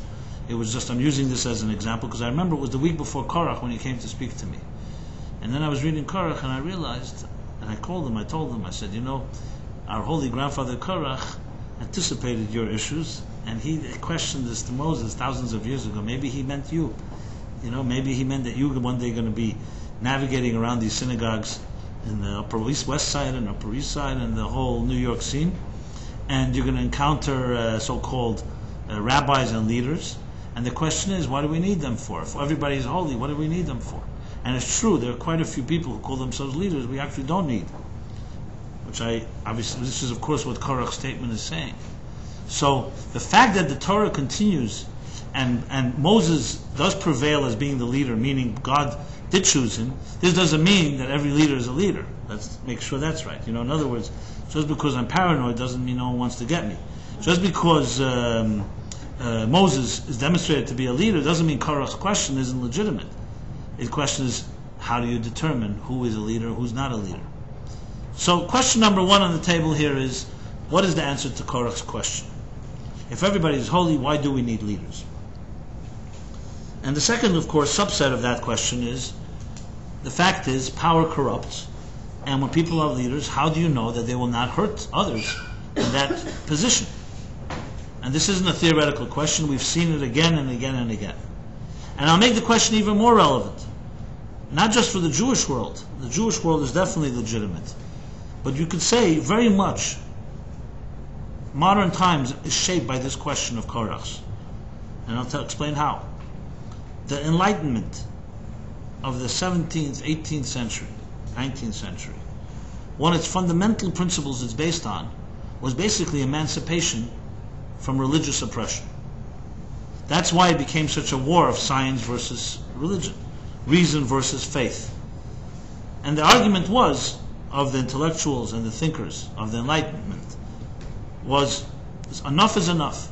It was just, I'm using this as an example because I remember it was the week before Korach when he came to speak to me. And then I was reading Korach and I realized, and I called him, I told him, I said, our holy grandfather Korach anticipated your issues, and he questioned this to Moses thousands of years ago. Maybe he meant you. Maybe he meant that you one day going to be navigating around these synagogues in the Upper East West Side and Upper East Side and the whole New York scene, and you're going to encounter so-called rabbis and leaders. And the question is, what do we need them for? If everybody's holy, what do we need them for? And it's true, there are quite a few people who call themselves leaders we actually don't need. Which I, obviously, this is of course what Korach's statement is saying. So the fact that the Torah continues and Moses does prevail as being the leader, meaning God did choose him, this doesn't mean that every leader is a leader. Let's make sure that's right. In other words, just because I'm paranoid doesn't mean no one wants to get me. Just because Moses is demonstrated to be a leader doesn't mean Korach's question isn't legitimate. His question is, how do you determine who is a leader, who's not a leader? So question number one on the table here is, what is the answer to Korach's question? If everybody is holy, why do we need leaders? And the second, of course, subset of that question is, the fact is, power corrupts. And when people are leaders, how do you know that they will not hurt others in that position? And this isn't a theoretical question. We've seen it again and again and again. And I'll make the question even more relevant. Not just for the Jewish world. The Jewish world is definitely legitimate. But you could say very much modern times is shaped by this question of Korach's. And I'll explain how. The Enlightenment of the 17th, 18th century, 19th century, one of its fundamental principles it's based on was basically emancipation from religious oppression. That's why it became such a war of science versus religion, reason versus faith. And the argument was, of the intellectuals and the thinkers of the Enlightenment, was enough is enough.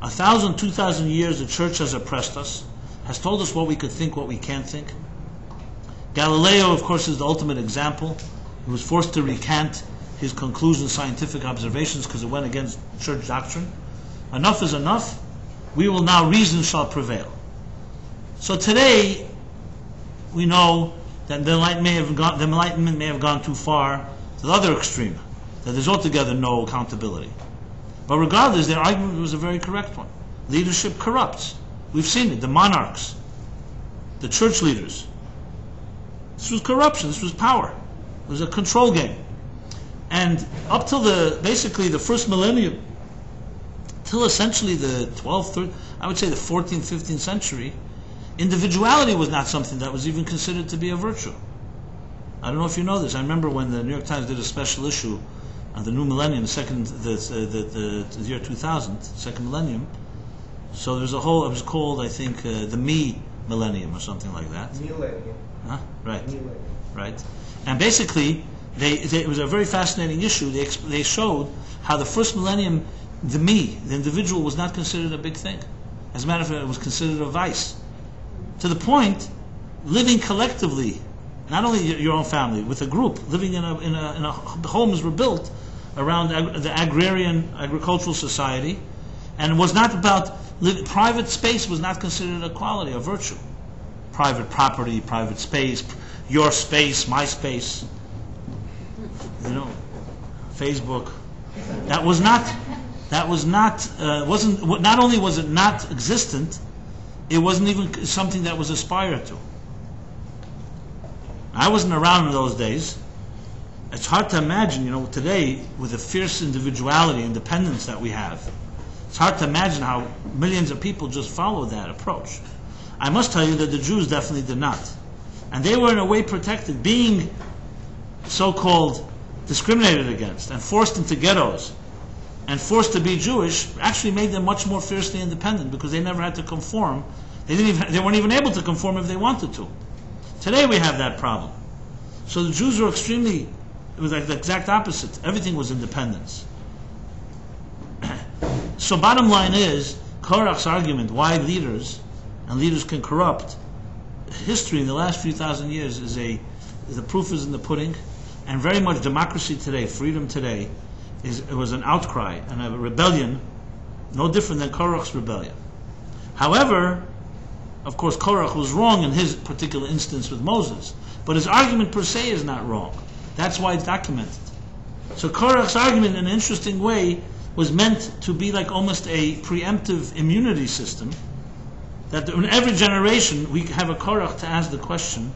1,000, 2,000 years the church has oppressed us, has told us what we could think, what we can't think. Galileo, of course, is the ultimate example. He was forced to recant his conclusions, scientific observations, because it went against church doctrine. Enough is enough. We will now, reason shall prevail. So today, we know that the Enlightenment may have gone too far to the other extreme, that there's altogether no accountability. But regardless, their argument was a very correct one. Leadership corrupts. We've seen it. The monarchs, the church leaders. This was corruption. This was power. It was a control game. And up till basically the first millennium, till essentially the 12th, I would say the 14th, 15th century, individuality was not something that was even considered to be a virtue. I don't know if you know this. I remember when the New York Times did a special issue on the new millennium, the year 2000, second millennium. So there's a whole, it was called, I think, the Me Millennium or something like that. Millennium. Huh? Right. Millennium. Right. And basically, it was a very fascinating issue. They showed how the first millennium, the me, the individual, was not considered a big thing. As a matter of fact, it was considered a vice. To the point, living collectively, not only your own family, with a group, living in a homes were built around the agricultural society, and it was not about private space was not considered a quality, a virtue. Private property, private space, your space, my space, you know, Facebook. That was not. Not only was it not existent, it wasn't even something that was aspired to. I wasn't around in those days. It's hard to imagine, you know, today with the fierce individuality, independence that we have. It's hard to imagine how millions of people just follow that approach. I must tell you that the Jews definitely did not. And they were in a way protected, being so-called discriminated against and forced into ghettos and forced to be Jewish actually made them much more fiercely independent because they never had to conform. They weren't even able to conform if they wanted to. Today we have that problem. So the Jews were extremely, it was like the exact opposite. Everything was independence. So bottom line is, Korach's argument, why leaders, and leaders can corrupt, history in the last few thousand years the proof is in the pudding, and very much democracy today, freedom today, it was an outcry and a rebellion, no different than Korach's rebellion. However, of course Korach was wrong in his particular instance with Moses, but his argument per se is not wrong. That's why it's documented. So Korach's argument, in an interesting way, was meant to be like almost a preemptive immunity system, that in every generation we have a Korach to ask the question,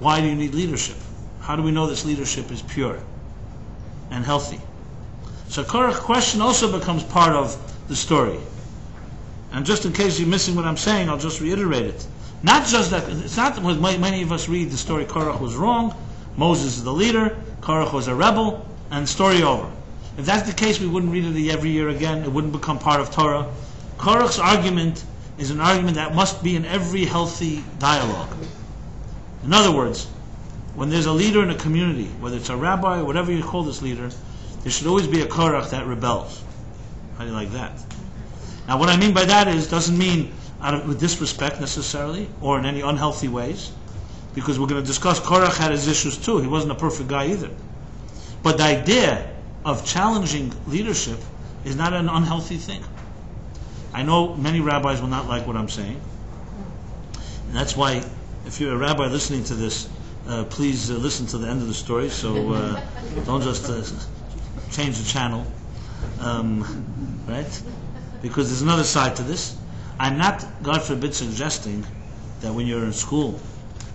why do you need leadership? How do we know this leadership is pure and healthy? So Korach's question also becomes part of the story. And just in case you're missing what I'm saying, I'll just reiterate it. Not just that, it's not that many of us read the story, Korach was wrong, Moses is the leader, Korach was a rebel, and story over. If that's the case, we wouldn't read it every year again. It wouldn't become part of Torah. Korach's argument is an argument that must be in every healthy dialogue. In other words, when there's a leader in a community, whether it's a rabbi or whatever you call this leader, there should always be a Korach that rebels. How do you like that? Now what I mean by that is, doesn't mean with disrespect necessarily, or in any unhealthy ways, because we're going to discuss Korach had his issues too. He wasn't a perfect guy either. But the idea of challenging leadership is not an unhealthy thing. I know many rabbis will not like what I'm saying, and that's why if you're a rabbi listening to this, please listen to the end of the story, so don't just change the channel, right? Because there's another side to this. I'm not, God forbid, suggesting that when you're in school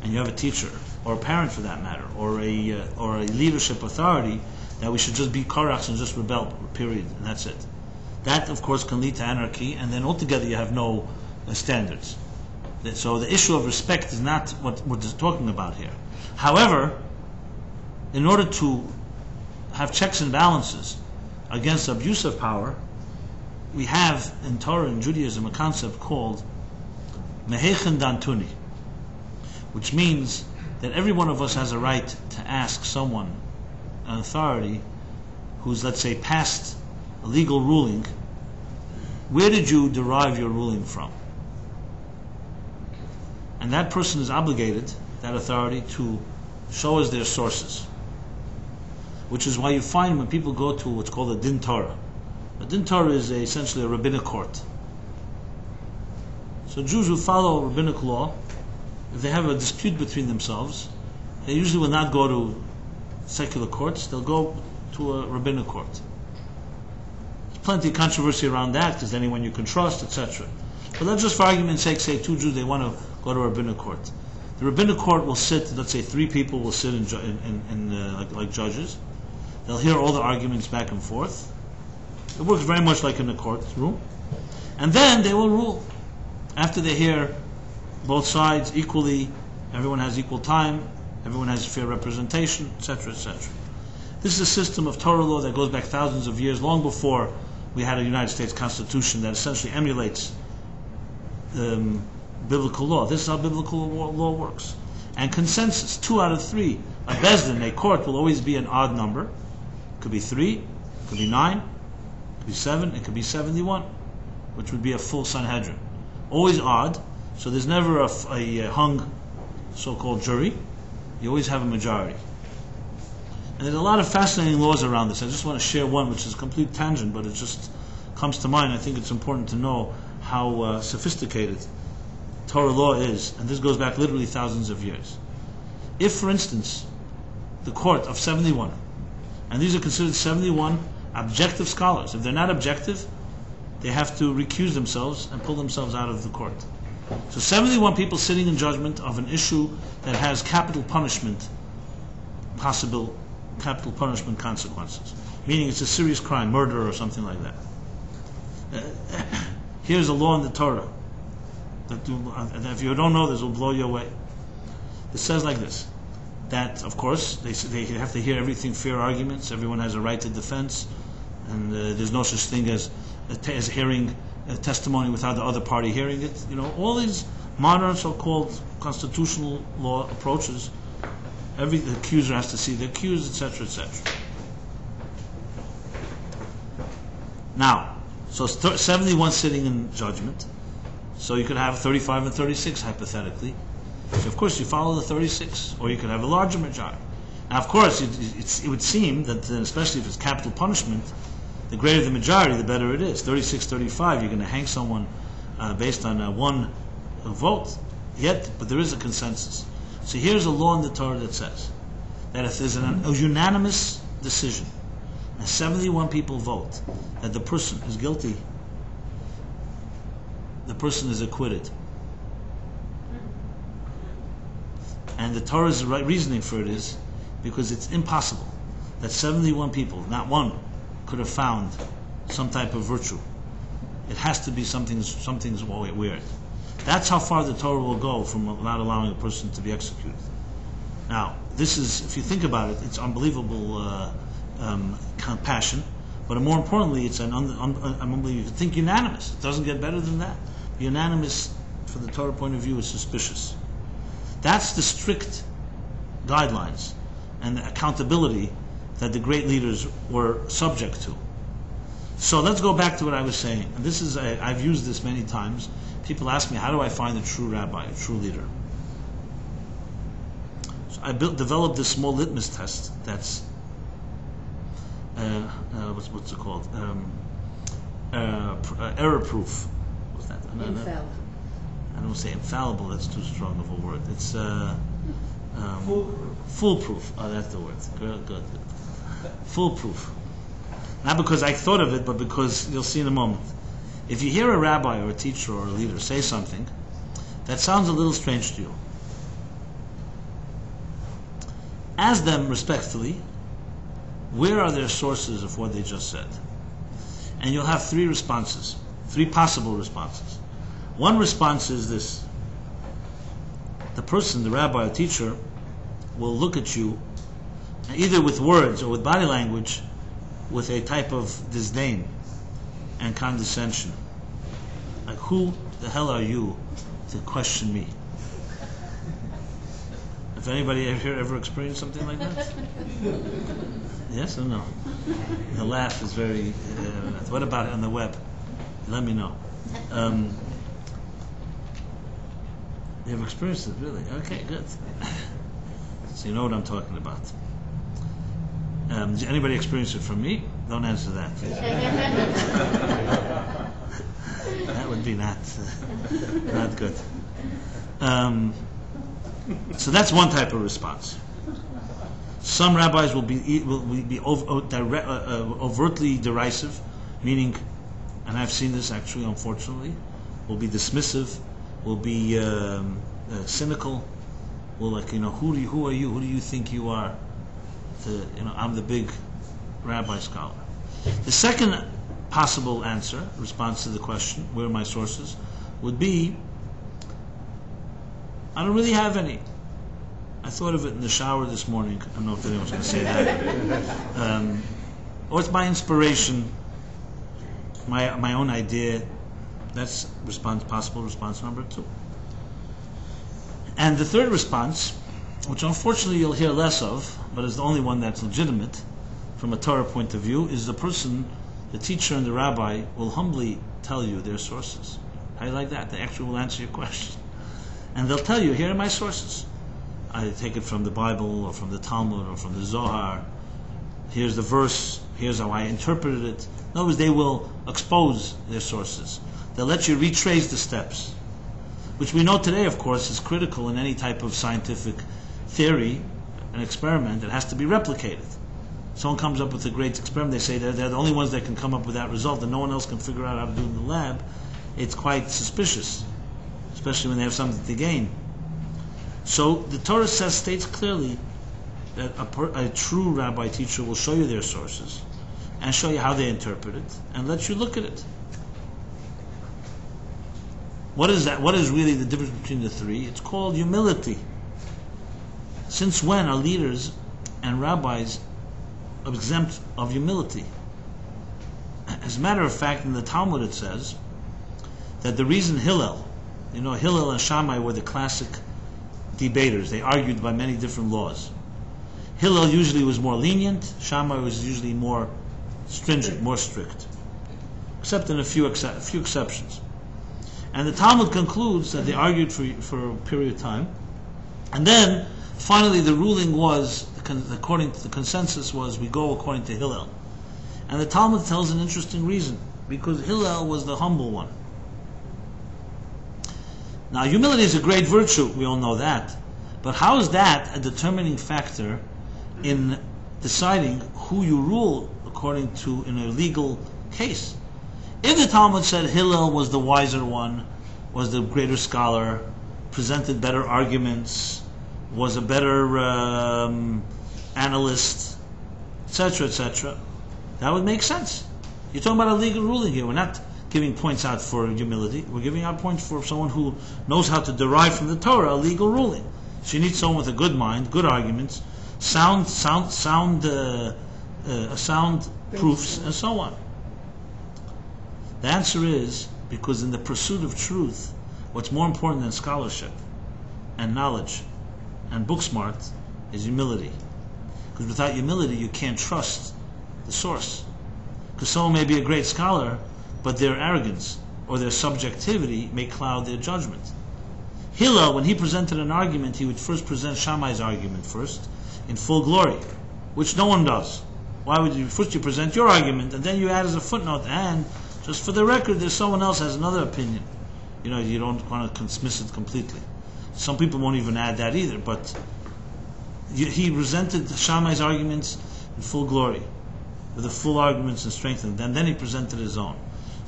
and you have a teacher, or a parent for that matter, or a leadership authority, that we should just be Korachs and just rebel, period, and that's it. That, of course, can lead to anarchy, and then altogether you have no standards. So the issue of respect is not what we're talking about here. However, in order to have checks and balances against abuse of power, we have in Torah and Judaism a concept called Mehechen Dantuni, which means that every one of us has a right to ask someone, an authority, who's, let's say, passed a legal ruling, where did you derive your ruling from? And that person is obligated, that authority, to show us their sources. Which is why you find when people go to what's called a Din Torah. A Din Torah is essentially a rabbinic court. So Jews who follow rabbinic law, if they have a dispute between themselves, they usually will not go to secular courts, they'll go to a rabbinic court. There's plenty of controversy around that. Is there anyone you can trust, etc.? But let's just, for argument's sake, say two Jews, they want to go to a rabbinic court. The rabbinic court will sit, let's say three people will sit like judges. They'll hear all the arguments back and forth. It works very much like in a courtroom. And then they will rule. After they hear both sides equally, everyone has equal time, everyone has fair representation, etc., etc. This is a system of Torah law that goes back thousands of years, long before we had a United States Constitution that essentially emulates biblical law. This is how biblical law works. And consensus, 2 out of 3. A bezdin, a court, will always be an odd number. It could be 3, it could be 9, it could be 7, it could be 71, which would be a full Sanhedrin. Always odd, so there's never a hung so-called jury. You always have a majority. And there's a lot of fascinating laws around this. I just want to share one, which is a complete tangent, but it just comes to mind. I think it's important to know how sophisticated Torah law is, and this goes back literally thousands of years. If, for instance, the court of 71, and these are considered 71 objective scholars. If they're not objective, they have to recuse themselves and pull themselves out of the court. So 71 people sitting in judgment of an issue that has capital punishment, possible capital punishment consequences, meaning it's a serious crime, murder or something like that. Here's a law in the Torah that if you don't know this, will blow you away. It says like this, that of course they have to hear everything, fair arguments, everyone has a right to defense, and there's no such thing as hearing testimony without the other party hearing it. You know, all these modern so-called constitutional law approaches, the accuser has to see the accused, etc., etc. Now, so 71 sitting in judgment, so you could have 35 and 36 hypothetically. So of course you follow the 36, or you could have a larger majority. Now of course it would seem that then, especially if it's capital punishment, the greater the majority, the better it is. 36, 35, you're going to hang someone based on one vote. Yet, but there is a consensus. So here's a law in the Torah that says that if there's a unanimous decision, and 71 people vote that the person is guilty, the person is acquitted. And the Torah's reasoning for it is because it's impossible that 71 people, not one, could have found some type of virtue. It has to be something's weird. That's how far the Torah will go from not allowing a person to be executed. Now, this is, if you think about it, it's unbelievable compassion, but more importantly, it's unbelievable. You think unanimous. It doesn't get better than that. Unanimous, from the Torah point of view, is suspicious. That's the strict guidelines and the accountability that the great leaders were subject to. So let's go back to what I was saying. And this is, I've used this many times. People ask me, how do I find a true rabbi, a true leader? So I developed this small litmus test that's, what's it called? Error proof. What's that? Infallible. I don't say infallible, that's too strong of a word. It's foolproof. Oh, that's the word. Good. Foolproof. Not because I thought of it, but because you'll see in a moment. If you hear a rabbi or a teacher or a leader say something that sounds a little strange to you, ask them respectfully, where are their sources of what they just said? And you'll have three responses, three possible responses. One response is this. The person, the rabbi or teacher, will look at you either with words or with body language with a type of disdain and condescension. Like, who the hell are you to question me? If anybody here ever experienced something like that? Yes or no? The laugh is very... what about it on the web? Let me know. You have experienced it, really? Okay, good. So you know what I'm talking about. Does anybody experience it from me? Don't answer that. That would be not good. So that's one type of response. Some rabbis will be overtly derisive, meaning, and I've seen this actually, unfortunately, will be dismissive, will be cynical, Well, like, you know, who are you? Who do you think you are? To, you know, I'm the big rabbi scholar. The second possible answer, response to the question, where are my sources, would be, I don't really have any. I thought of it in the shower this morning. I don't know if anyone's going to say that. Or it's my inspiration, my own idea. That's possible response number two. And the third response, which unfortunately you'll hear less of, but is the only one that's legitimate from a Torah point of view, is the person, the teacher and the rabbi, will humbly tell you their sources. How do you like that? They actually will answer your question. And they'll tell you, here are my sources. I take it from the Bible or from the Talmud or from the Zohar. Here's the verse. Here's how I interpreted it. In other words, they will expose their sources. They'll let you retrace the steps, which we know today, of course, is critical in any type of scientific theory, an experiment that has to be replicated. Someone comes up with a great experiment, they say they're the only ones that can come up with that result, and no one else can figure out how to do it in the lab. It's quite suspicious, especially when they have something to gain. So the Torah states clearly that a true rabbi teacher will show you their sources and show you how they interpret it and let you look at it. What is that? What is really the difference between the three? It's called humility. Since when are leaders and rabbis exempt of humility? As a matter of fact, in the Talmud it says that the reason Hillel, you know, Hillel and Shammai were the classic debaters. They argued by many different laws. Hillel usually was more lenient. Shammai was usually more stringent, more strict, except in a few exceptions. And the Talmud concludes that they argued for a period of time. And then, finally, the ruling was, according to the consensus, was we go according to Hillel. And the Talmud tells an interesting reason, because Hillel was the humble one. Now, humility is a great virtue, we all know that. But how is that a determining factor in deciding who you rule according to in a legal case? If the Talmud said Hillel was the wiser one, was the greater scholar, presented better arguments, was a better analyst, etc., etc., that would make sense. You're talking about a legal ruling here. We're not giving points out for humility. We're giving out points for someone who knows how to derive from the Torah a legal ruling. So you need someone with a good mind, good arguments, sound proofs, and so on. The answer is because in the pursuit of truth, what's more important than scholarship and knowledge and book smart is humility. Because without humility, you can't trust the source. Because someone may be a great scholar, but their arrogance or their subjectivity may cloud their judgment. Hillel, when he presented an argument, he would first present Shammai's argument first in full glory, which no one does. Why would you first present your argument and then you add as a footnote, and just for the record, there's someone else has another opinion. You know, you don't want to dismiss it completely. Some people won't even add that either, but he presented Shammai's arguments in full glory, with the full arguments and strength, and then he presented his own.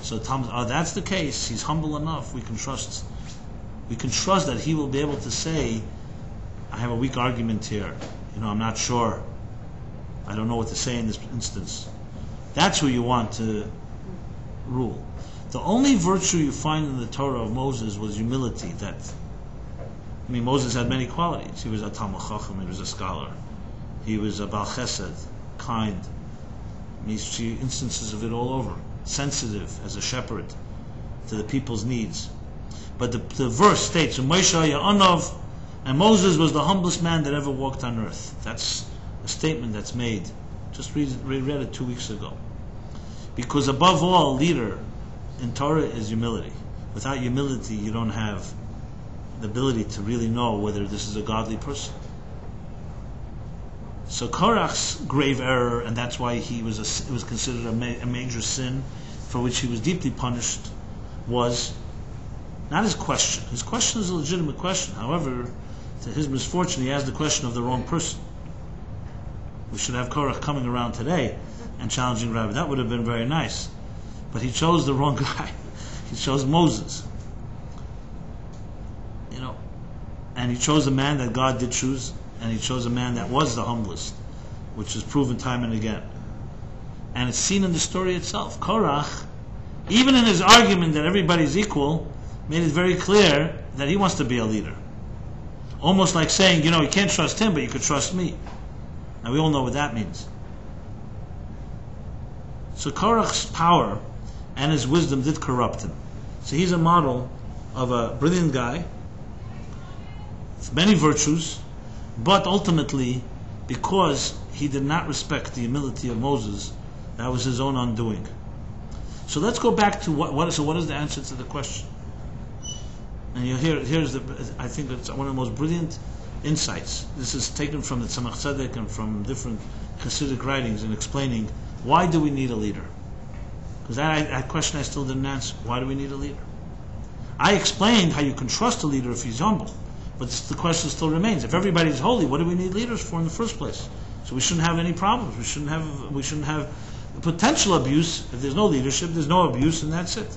So Thomas, that's the case. He's humble enough. We can trust that he will be able to say, I have a weak argument here. You know, I'm not sure. I don't know what to say in this instance. That's who you want to rule. The only virtue you find in the Torah of Moses was humility. Moses had many qualities. He was a Talmid Chacham, he was a scholar. He was a Baal Chesed, kind. You see instances of it all over. Sensitive as a shepherd to the people's needs. But the verse states, and Moses was the humblest man that ever walked on earth. That's a statement that's made. Just reread it 2 weeks ago. Because above all, leader in Torah is humility. Without humility, you don't have the ability to really know whether this is a godly person. So Korach's grave error, and that's why it was considered a major sin, for which he was deeply punished, was not his question. His question is a legitimate question. However, to his misfortune, he asked the question of the wrong person. We should have Korach coming around today and challenging Rabbi. That would have been very nice. But he chose the wrong guy. He chose Moses. You know, And he chose a man that God did choose, and he chose a man that was the humblest, which is proven time and again. And it's seen in the story itself. Korach, even in his argument that everybody's equal, made it very clear that he wants to be a leader. Almost like saying, you know, you can't trust him, but you could trust me. And we all know what that means. So Korach's power and his wisdom did corrupt him. So he's a model of a brilliant guy, with many virtues, but ultimately, because he did not respect the humility of Moses, that was his own undoing. So let's go back to what is the answer to the question? And you here's the, I think it's one of the most brilliant insights. This is taken from the Tzemach Tzedek and from different Hasidic writings in explaining why do we need a leader? Because that question I still didn't answer. Why do we need a leader? I explained how you can trust a leader if he's humble, but the question still remains: if everybody's holy, what do we need leaders for in the first place? So we shouldn't have any problems. We shouldn't have potential abuse. If there's no leadership, there's no abuse, and that's it.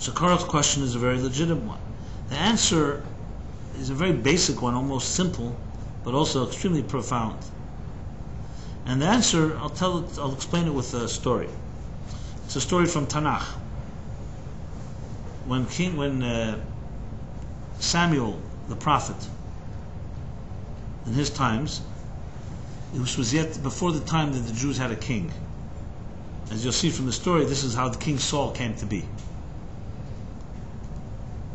So Korach's question is a very legitimate one. The answer is a very basic one, almost simple, but also extremely profound. And the answer, I'll explain it with a story. It's a story from Tanakh. When Samuel, the prophet, in his times, this was yet before the time that the Jews had a king. As you'll see from the story, this is how the King Saul came to be.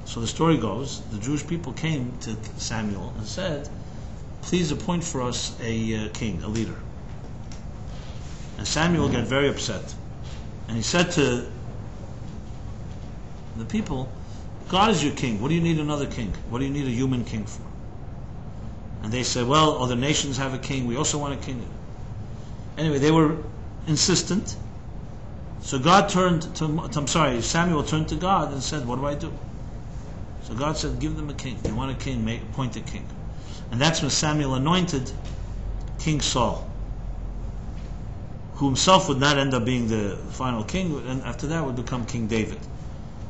So the story goes, the Jewish people came to Samuel and said, please appoint for us a king, a leader. And Samuel got very upset. And he said to the people, God is your king. What do you need another king? What do you need a human king for? And they said, well, other nations have a king. We also want a king. Anyway, they were insistent. So God turned Samuel turned to God and said, what do I do? So God said, give them a king. They want a king, appoint a king. And that's when Samuel anointed King Saul, who himself would not end up being the final king, and after that would become King David.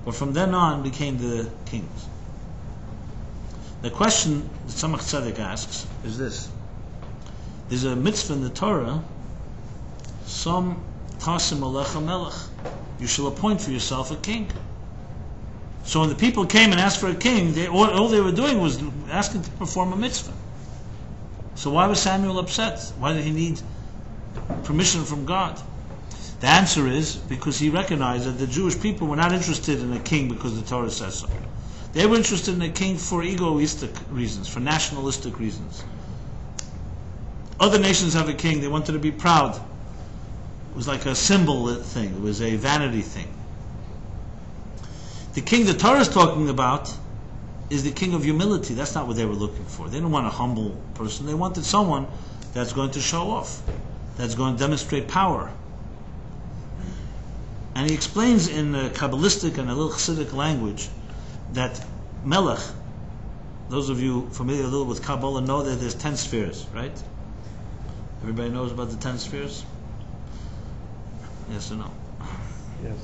But from then on became the kings. The question that Tzemach Tzedek asks is this. There's a mitzvah in the Torah, some tasim alecha melech. You shall appoint for yourself a king. So when the people came and asked for a king, all they were doing was asking to perform a mitzvah. So why was Samuel upset? Why did he need permission from God? The answer is because he recognized that the Jewish people were not interested in a king because the Torah says so. They were interested in a king for egoistic reasons, for nationalistic reasons. Other nations have a king. They wanted to be proud. It was like a symbol thing. It was a vanity thing. The king the Torah is talking about is the king of humility. That's not what they were looking for. They didn't want a humble person. They wanted someone that's going to show off, that's going to demonstrate power. And he explains in Kabbalistic and a little Hasidic language that Melech, those of you familiar a little with Kabbalah know that there's 10 spheres, right? Everybody knows about the 10 spheres? Yes or no? Yes.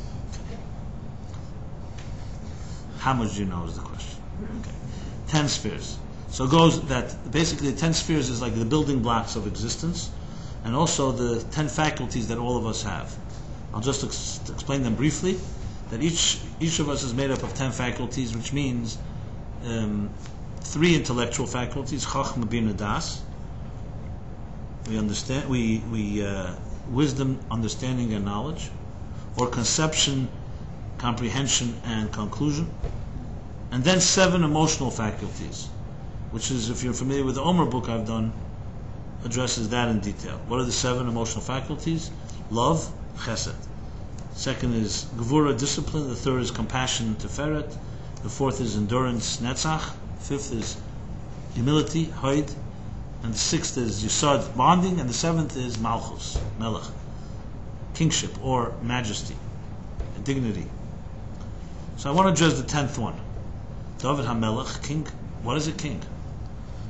How much do you know is the question. Okay. 10 spheres. So it goes that basically 10 spheres is like the building blocks of existence, and also the 10 faculties that all of us have. I'll just explain them briefly, that each of us is made up of 10 faculties, which means 3 intellectual faculties, Chachma, Bina, Das. We understand, wisdom, understanding, and knowledge, or conception, comprehension, and conclusion. And then 7 emotional faculties, which is, if you're familiar with the Omer book I've done, addresses that in detail. What are the 7 emotional faculties? Love, chesed. Second is gevura, discipline. The third is compassion, tiferet. The fourth is endurance, netzach. Fifth is humility, hoid. And the sixth is yisod, bonding. And the seventh is malchus, melech, kingship or majesty, dignity. So I want to address the 10th one. David HaMelech, king. What is a king?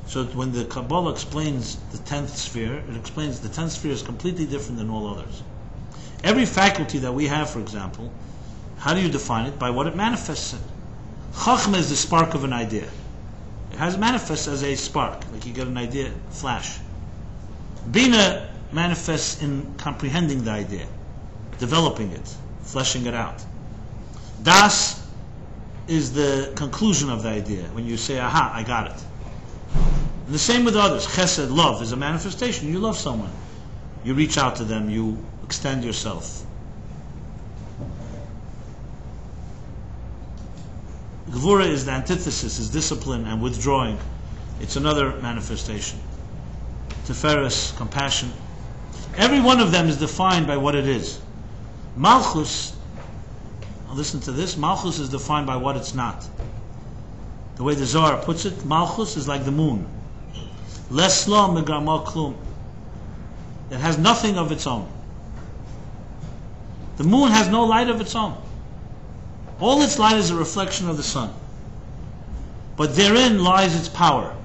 So when the Kabbalah explains the 10th sphere, it explains the 10th sphere is completely different than all others. Every faculty that we have, for example, how do you define it? By what it manifests in. Chachma is the spark of an idea. Has manifests as a spark, like you get an idea, a flash. Bina manifests in comprehending the idea, developing it, fleshing it out. Das is the conclusion of the idea, when you say, aha, I got it. And the same with others. Chesed, love, is a manifestation. You love someone. You reach out to them. You extend yourself. Gevura is the antithesis, is discipline and withdrawing. It's another manifestation. Tiferes, compassion. Every one of them is defined by what it is. Malchus, listen to this, Malchus is defined by what it's not. The way the Zohar puts it, Malchus is like the moon. Leslo megarmo klum. It has nothing of its own. The moon has no light of its own. All its light is a reflection of the sun. But therein lies its power.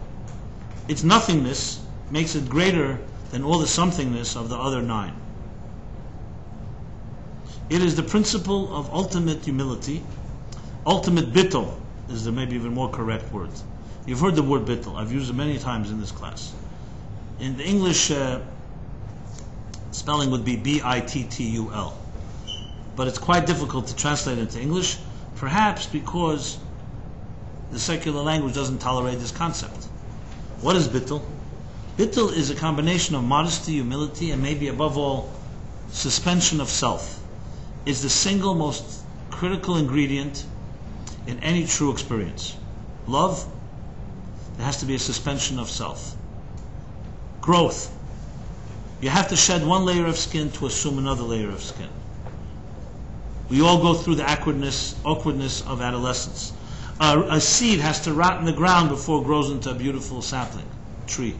Its nothingness makes it greater than all the somethingness of the other nine. It is the principle of ultimate humility. Ultimate bittul is the maybe even more correct word. You've heard the word bittul. I've used it many times in this class. In the English spelling would be B-I-T-T-U-L. But it's quite difficult to translate into English, perhaps because the secular language doesn't tolerate this concept. What is bittul? Bittul is a combination of modesty, humility, and maybe above all, suspension of self. It's the single most critical ingredient in any true experience. Love, there has to be a suspension of self. Growth, you have to shed one layer of skin to assume another layer of skin. We all go through the awkwardness of adolescence. A seed has to rot in the ground before it grows into a beautiful sapling, tree.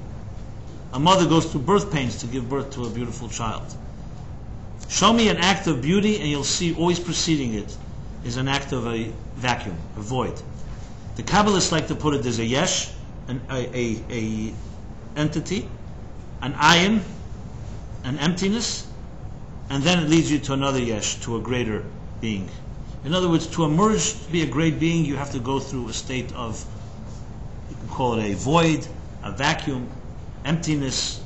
A mother goes through birth pains to give birth to a beautiful child. Show me an act of beauty and you'll see always preceding it is an act of a vacuum, a void. The Kabbalists like to put it, there's a yesh, an entity, an ayin, an emptiness, and then it leads you to another yesh, to a greater being. In other words, to emerge, to be a great being, you have to go through a state of, you can call it a void, a vacuum, emptiness,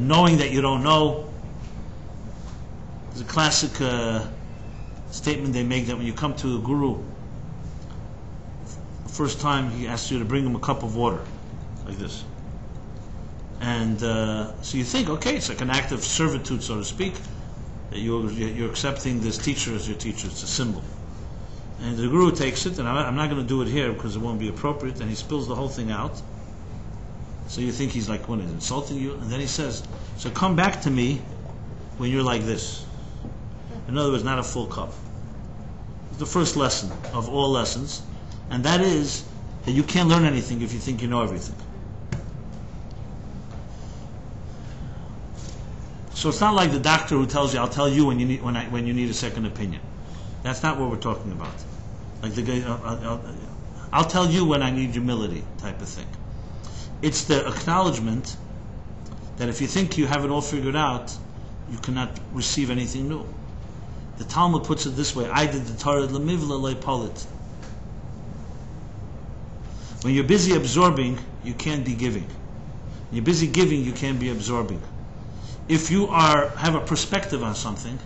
knowing that you don't know. There's a classic statement they make that when you come to a guru, the first time he asks you to bring him a cup of water, like this. And so you think, okay, it's like an act of servitude, so to speak. You're accepting this teacher as your teacher. It's a symbol. And the guru takes it, and I'm not going to do it here because it won't be appropriate, and he spills the whole thing out. So you think he's like, when he's insulting you, and then he says, so come back to me when you're like this. In other words, not a full cup. It's the first lesson of all lessons, and that is that you can't learn anything if you think you know everything. So it's not like the doctor who tells you, I'll tell you when you need a second opinion. That's not what we're talking about. Like the guy, I'll tell you when I need humility type of thing. It's the acknowledgement that if you think you have it all figured out, you cannot receive anything new. The Talmud puts it this way, I did the Torah lemivla leipolit. When you're busy absorbing, you can't be giving. When you're busy giving, you can't be absorbing. If you have a perspective on something,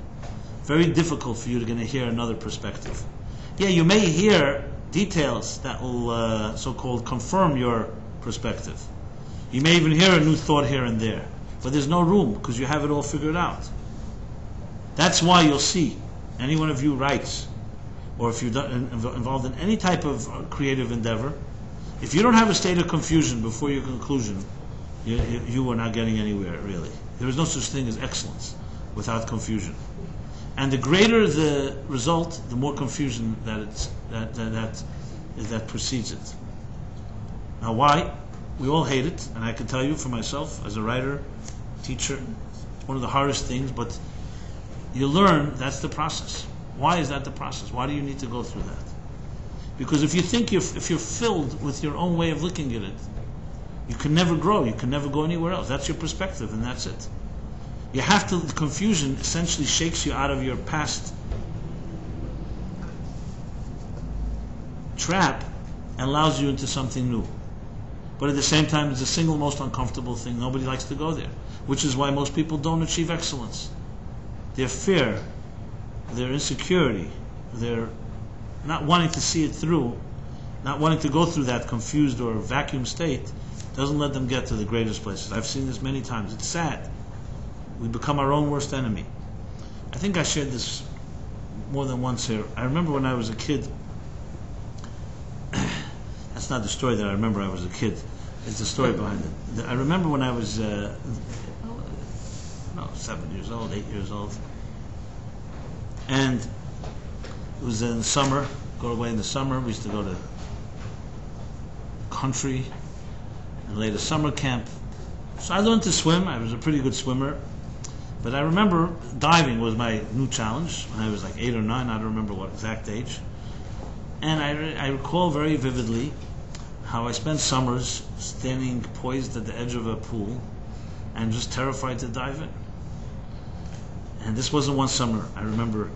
very difficult for you to hear another perspective. Yeah, you may hear details that will so-called confirm your perspective. You may even hear a new thought here and there, but there's no room because you have it all figured out. That's why you'll see any one of you writes, or if you're involved in any type of creative endeavor, if you don't have a state of confusion before your conclusion, you are not getting anywhere really. There is no such thing as excellence without confusion. And the greater the result, the more confusion that precedes it. Now why? We all hate it, and I can tell you for myself, as a writer, teacher, it's one of the hardest things, but you learn that's the process. Why is that the process? Why do you need to go through that? Because if you think if you're filled with your own way of looking at it, you can never grow. You can never go anywhere else. That's your perspective, and that's it. You have to. The confusion essentially shakes you out of your past trap and allows you into something new. But at the same time, it's the single most uncomfortable thing. Nobody likes to go there, which is why most people don't achieve excellence. Their fear, their insecurity, their not wanting to see it through, not wanting to go through that confused or vacuum state, doesn't let them get to the greatest places. I've seen this many times. It's sad. We become our own worst enemy. I think I shared this more than once here. I remember when I was a kid. That's not the story that I remember I was a kid. It's the story behind it. I remember when I was 7 years old, 8 years old. And it was in the summer, go away in the summer. We used to go to country and later summer camp. So I learned to swim. I was a pretty good swimmer. But I remember diving was my new challenge when I was like 8 or 9. I don't remember what exact age. And I recall very vividly how I spent summers standing poised at the edge of a pool and just terrified to dive in. And this wasn't one summer. I remember,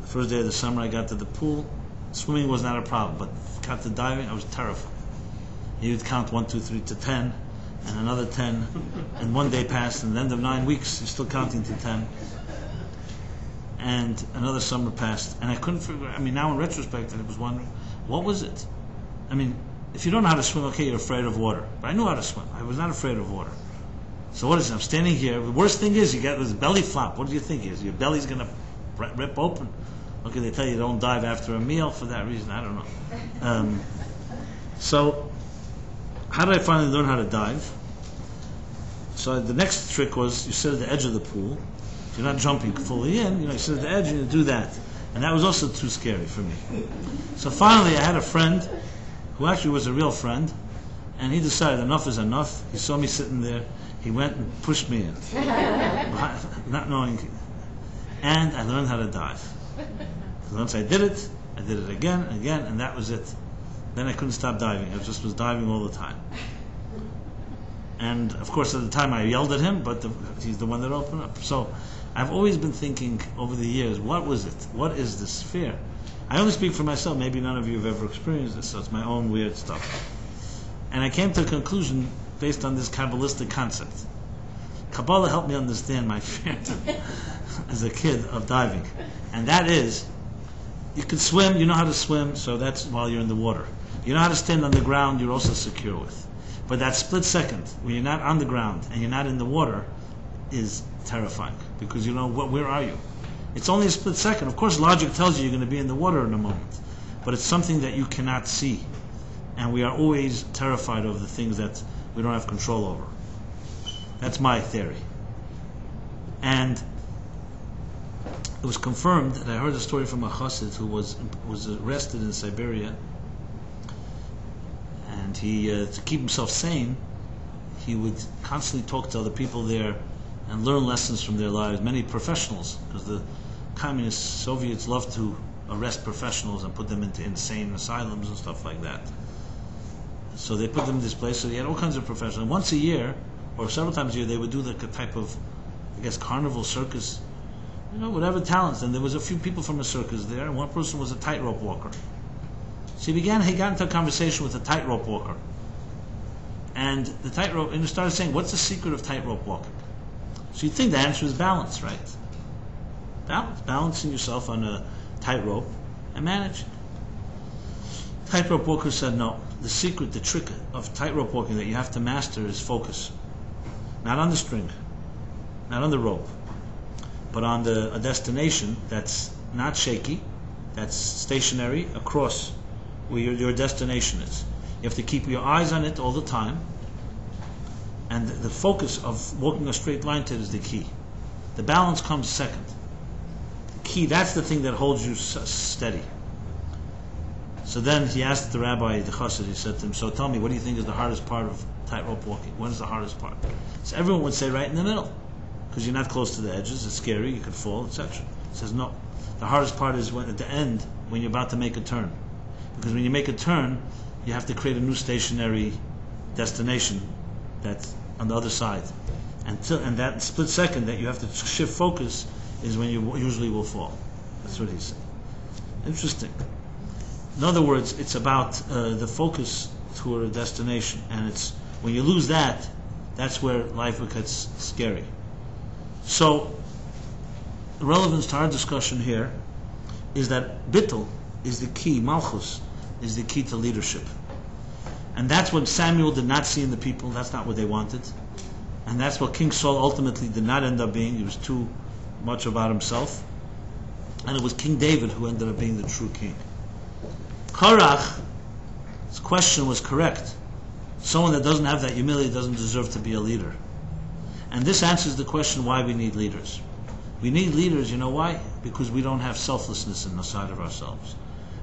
the first day of the summer I got to the pool. Swimming was not a problem, but got to diving, I was terrified. You'd count 1, 2, 3 to 10, and another 10, and one day passed, and at the end of 9 weeks, you're still counting to 10. And another summer passed, and I couldn't figure. Now in retrospect, I was wondering, what was it? If you don't know how to swim, okay, you're afraid of water. But I knew how to swim. I was not afraid of water. So what is it? I'm standing here. The worst thing is you got this belly flop. What do you think is? Your belly's going to rip open. Okay, they tell you don't dive after a meal for that reason. I don't know. So how did I finally learn how to dive? So the next trick was you sit at the edge of the pool. You're not jumping fully in, you sit at the edge and you do that. And that was also too scary for me. So finally I had a friend who actually was a real friend, and he decided enough is enough. He saw me sitting there, he went and pushed me in, not knowing. And I learned how to dive. Once I did it again and again, and that was it. Then I couldn't stop diving. I just was diving all the time. And of course at the time I yelled at him, but he's the one that opened up. So I've always been thinking over the years, what was it? What is this fear? I only speak for myself. Maybe none of you have ever experienced this, so it's my own weird stuff. And I came to a conclusion based on this Kabbalistic concept. Kabbalah helped me understand my fear as a kid of diving. And that is, you can swim, you know how to swim, so that's while you're in the water. You know how to stand on the ground, you're also secure with. But that split second, when you're not on the ground and you're not in the water, is terrifying, because you know where are you? It's only a split second. Of course logic tells you you're going to be in the water in a moment, but it's something that you cannot see, and we are always terrified of the things that we don't have control over. That's my theory. And it was confirmed that I heard a story from a chassid who was arrested in Siberia, and he to keep himself sane, he would constantly talk to other people there and learn lessons from their lives, many professionals, because the communist Soviets love to arrest professionals and put them into insane asylums and stuff like that. So they put them in this place, so they had all kinds of professionals. And once a year, or several times a year, they would do like a type of, carnival circus, whatever talents. And there was a few people from a circus there, and one person was a tightrope walker. So he got into a conversation with a tightrope walker. And the tightrope, and he started saying, what's the secret of tightrope walking? So you'd think the answer is balance, right? Balance. Balancing yourself on a tightrope and managing. Tightrope walker said, no. The secret, the trick of tightrope walking that you have to master is focus. Not on the string, not on the rope, but on a destination that's not shaky, that's stationary, across where your destination is. You have to keep your eyes on it all the time. And the focus of walking a straight line to it is the key. The balance comes second. The key, that's the thing that holds you steady. So then he asked the rabbi, the chassid, he said to him, so tell me, what do you think is the hardest part of tightrope walking? What is the hardest part? So everyone would say right in the middle, because you're not close to the edges, it's scary, you could fall, etc. He says, no, the hardest part is at the end, when you're about to make a turn. Because when you make a turn, you have to create a new stationary destination that's on the other side, and that split second that you have to shift focus is when you usually will fall. That's what he said. Interesting. In other words, it's about the focus tour or destination. And it's when you lose that, that's where life gets scary. So the relevance to our discussion here is that bittul is the key, malchus is the key to leadership. And that's what Samuel did not see in the people. That's not what they wanted. And that's what King Saul ultimately did not end up being. He was too much about himself. And it was King David who ended up being the true king. Korach's question was correct. Someone that doesn't have that humility doesn't deserve to be a leader. And this answers the question why we need leaders. We need leaders, you know why? Because we don't have selflessness in the side of ourselves.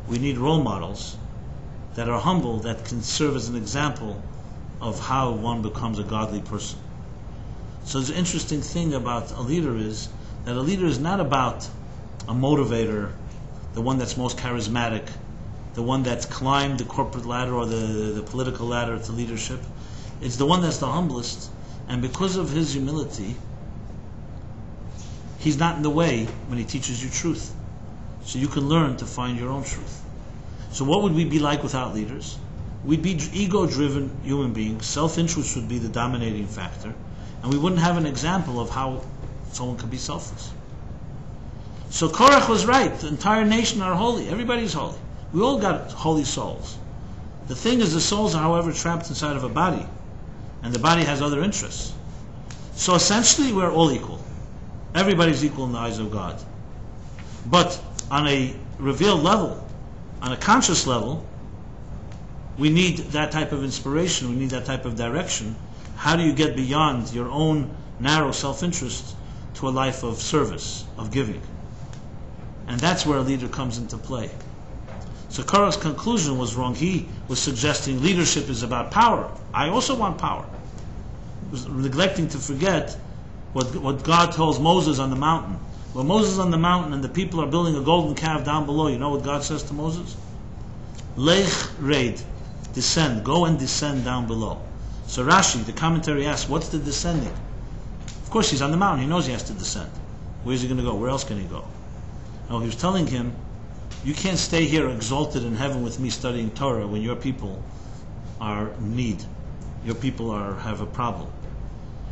We need role models that are humble, that can serve as an example of how one becomes a godly person. So the interesting thing about a leader is that a leader is not about a motivator, the one that's most charismatic, the one that's climbed the corporate ladder or the political ladder to leadership. It's the one that's the humblest, and because of his humility, he's not in the way when he teaches you truth. So you can learn to find your own truth. So what would we be like without leaders? We'd be ego-driven human beings. Self-interest would be the dominating factor. And we wouldn't have an example of how someone could be selfless. So Korach was right. The entire nation are holy. Everybody's holy. We all got holy souls. The thing is, the souls are, however, trapped inside of a body. And the body has other interests. So essentially, we're all equal. Everybody's equal in the eyes of God. But on a revealed level, on a conscious level, we need that type of inspiration, we need that type of direction. How do you get beyond your own narrow self-interest to a life of service, of giving? And that's where a leader comes into play. So Korach's conclusion was wrong. He was suggesting leadership is about power. I also want power. He was neglecting to forget what God tells Moses on the mountain. When Moses is on the mountain and the people are building a golden calf down below, you know what God says to Moses? Lech reid, descend, go and descend down below. So Rashi, the commentary, asks, what's the descending? Of course he's on the mountain, he knows he has to descend. Where's he going to go? Where else can he go? No, he was telling him, you can't stay here exalted in heaven with me studying Torah when your people are in need. Your people have a problem.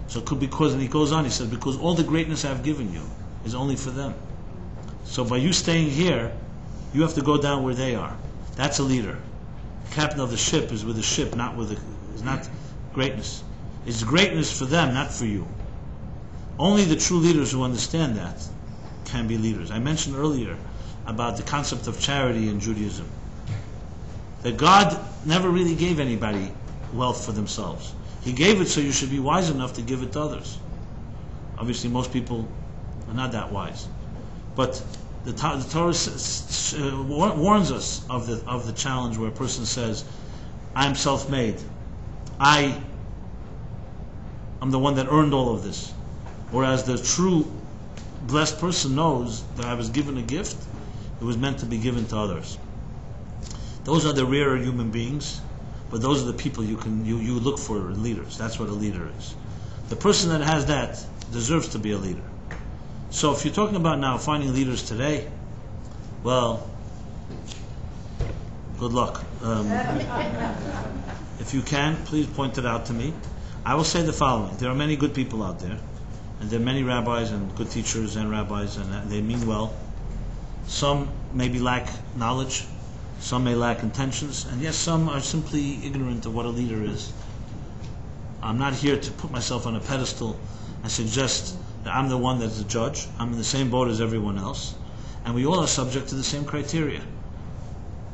So it could be because, and he goes on, he says, because all the greatness I've given you is only for them. So by you staying here, you have to go down where they are. That's a leader. The captain of the ship is with the ship, not with the... It's not greatness. It's greatness for them, not for you. Only the true leaders who understand that can be leaders. I mentioned earlier about the concept of charity in Judaism. That God never really gave anybody wealth for themselves. He gave it so you should be wise enough to give it to others. Obviously most people not that wise, but the Torah warns us of the challenge where a person says, "I'm self-made. I am the one that earned all of this." Whereas the true blessed person knows that I was given a gift; it was meant to be given to others. Those are the rarer human beings, but those are the people you look for in leaders. That's what a leader is. The person that has that deserves to be a leader. So if you're talking about now finding leaders today, well, good luck. If you can, please point it out to me. I will say the following. There are many good people out there, and there are many rabbis and good teachers and rabbis, and they mean well. Some maybe lack knowledge, some may lack intentions, and yes, some are simply ignorant of what a leader is. I'm not here to put myself on a pedestal and suggest I'm the one that's the judge. I'm in the same boat as everyone else. And we all are subject to the same criteria.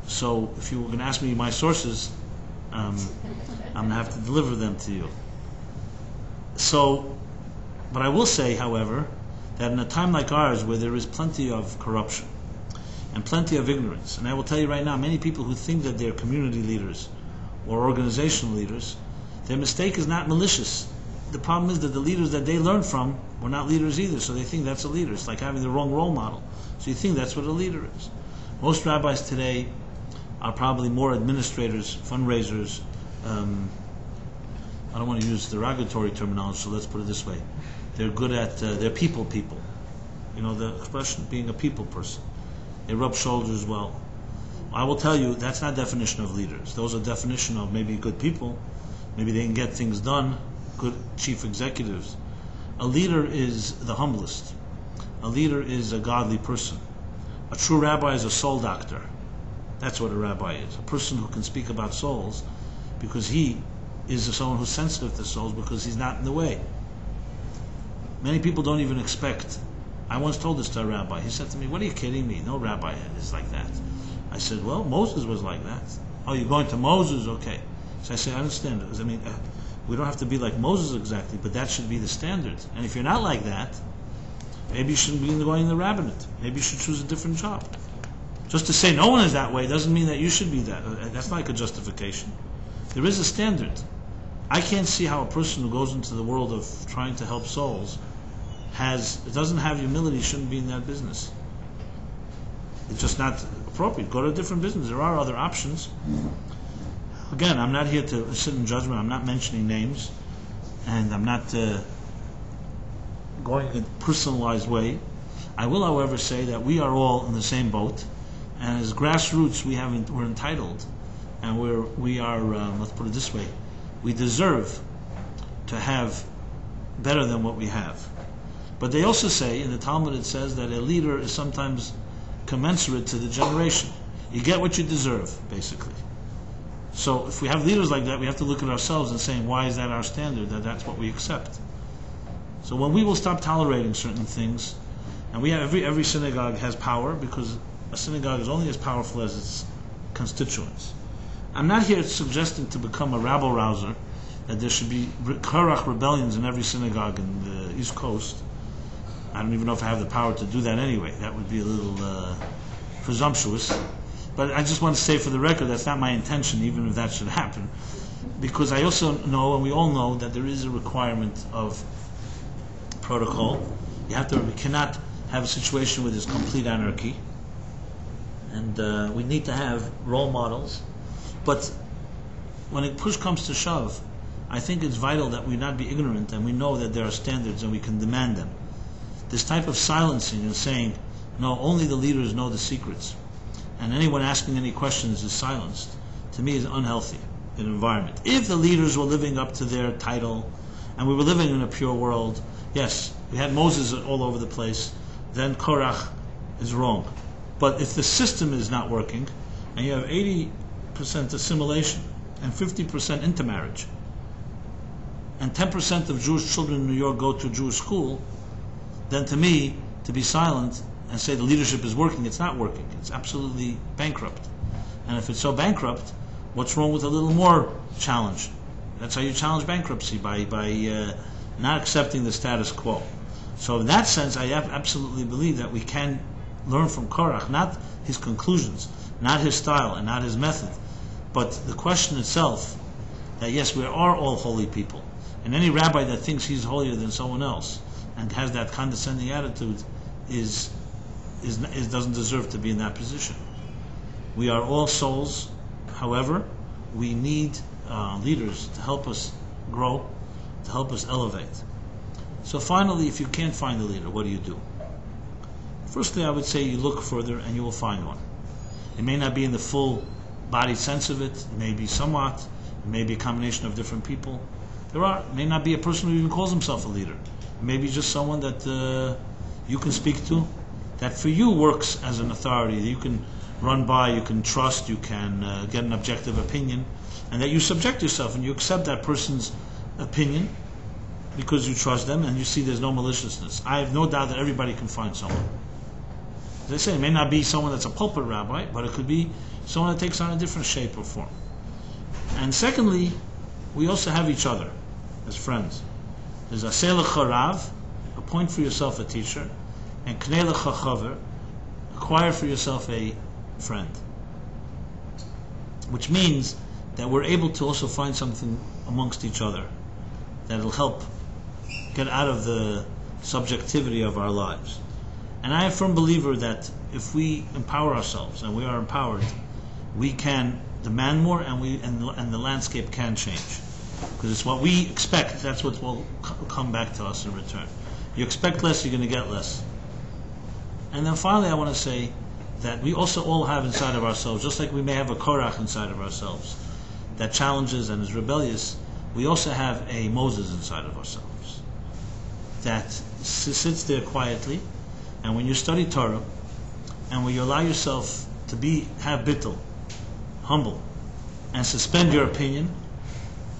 So if you were going to ask me my sources, I'm going to have to deliver them to you. So, but I will say, however, that in a time like ours where there is plenty of corruption and plenty of ignorance, and I will tell you right now, many people who think that they're community leaders or organizational leaders, their mistake is not malicious. The problem is that the leaders that they learn from were not leaders either, so they think that's a leader. It's like having the wrong role model. So you think that's what a leader is. Most rabbis today are probably more administrators, fundraisers. I don't want to use derogatory terminology, so let's put it this way. They're good at, they're people. You know, the expression being a people person. They rub shoulders well. I will tell you that's not definition of leaders. Those are definition of maybe good people. Maybe they can get things done, good chief executives. A leader is the humblest. A leader is a godly person. A true rabbi is a soul doctor. That's what a rabbi is. A person who can speak about souls, because he is someone who's sensitive to souls because he's not in the way. Many people don't even expect. I once told this to a rabbi. He said to me, "What are you kidding me? No rabbi is like that." I said, "Well, Moses was like that." "Oh, you're going to Moses? Okay." So I say, "I understand it. I mean, we don't have to be like Moses exactly, but that should be the standard. And if you're not like that, maybe you shouldn't be going in the rabbinate. Maybe you should choose a different job." Just to say no one is that way doesn't mean that you should be that. That's not like a justification. There is a standard. I can't see how a person who goes into the world of trying to help souls doesn't have humility, shouldn't be in that business. It's just not appropriate. Go to a different business. There are other options. Again, I'm not here to sit in judgment. I'm not mentioning names, and I'm not going in a personalized way. I will, however, say that we are all in the same boat, and as grassroots, we're entitled, and we are, let's put it this way, we deserve to have better than what we have. But they also say, in the Talmud it says, that a leader is sometimes commensurate to the generation. You get what you deserve, basically. So if we have leaders like that, we have to look at ourselves and saying, why is that our standard, that's what we accept? So when we will stop tolerating certain things, and we have every synagogue has power, because a synagogue is only as powerful as its constituents. I'm not here suggesting to become a rabble-rouser, that there should be Korach rebellions in every synagogue in the East Coast. I don't even know if I have the power to do that anyway. That would be a little presumptuous. But I just want to say for the record, that's not my intention, even if that should happen. Because I also know, and we all know, that there is a requirement of protocol. We cannot have a situation where there's complete anarchy. And we need to have role models. But when push comes to shove, I think it's vital that we not be ignorant, and we know that there are standards and we can demand them. This type of silencing and saying, no, only the leaders know the secrets, and anyone asking any questions is silenced, to me is unhealthy in an environment. If the leaders were living up to their title, and we were living in a pure world, yes, we had Moses all over the place, then Korach is wrong. But if the system is not working, and you have 80% assimilation and 50% intermarriage, and 10% of Jewish children in New York go to Jewish school, then to me, to be silent and say the leadership is working, it's not working. It's absolutely bankrupt. And if it's so bankrupt, what's wrong with a little more challenge? That's how you challenge bankruptcy, by not accepting the status quo. So in that sense, I absolutely believe that we can learn from Korach, not his conclusions, not his style, and not his method, but the question itself, that yes, we are all holy people. And any rabbi that thinks he's holier than someone else and has that condescending attitude doesn't deserve to be in that position. We are all souls. However, we need leaders to help us grow, to help us elevate. So finally, if you can't find a leader, what do you do? Firstly, I would say you look further and you will find one. It may not be in the full body sense of it. It may be somewhat. It may be a combination of different people. It may not be a person who even calls himself a leader. Maybe just someone that you can speak to, that for you works as an authority, that you can run by, you can trust, you can get an objective opinion, and that you subject yourself and you accept that person's opinion because you trust them and you see there's no maliciousness. I have no doubt that everybody can find someone. As I say, it may not be someone that's a pulpit rabbi, but it could be someone that takes on a different shape or form. And secondly, we also have each other as friends. There's Aseh Lecha Rav, appoint for yourself a teacher, and Knei Lecha Chaver, acquire for yourself a friend. Which means that we're able to also find something amongst each other that'll help get out of the subjectivity of our lives. And I am a firm believer that if we empower ourselves, and we are empowered, we can demand more, and the landscape can change. Because it's what we expect, that's what will come back to us in return. You expect less, you're going to get less. And then finally I want to say that we also all have inside of ourselves, just like we may have a Korach inside of ourselves that challenges and is rebellious, we also have a Moses inside of ourselves that sits there quietly. And when you study Torah and when you allow yourself to have bittul, humble, and suspend your opinion,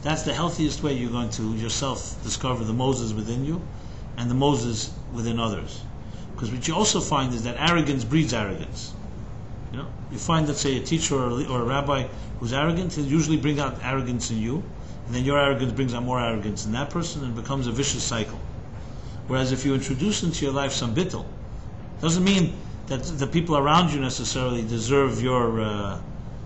that's the healthiest way you're going to yourself discover the Moses within you and the Moses within others. Because what you also find is that arrogance breeds arrogance. You know, you find that, say, a teacher or a rabbi who's arrogant, he'll usually bring out arrogance in you, and then your arrogance brings out more arrogance in that person, and it becomes a vicious cycle. Whereas if you introduce into your life some bittul, doesn't mean that the people around you necessarily deserve your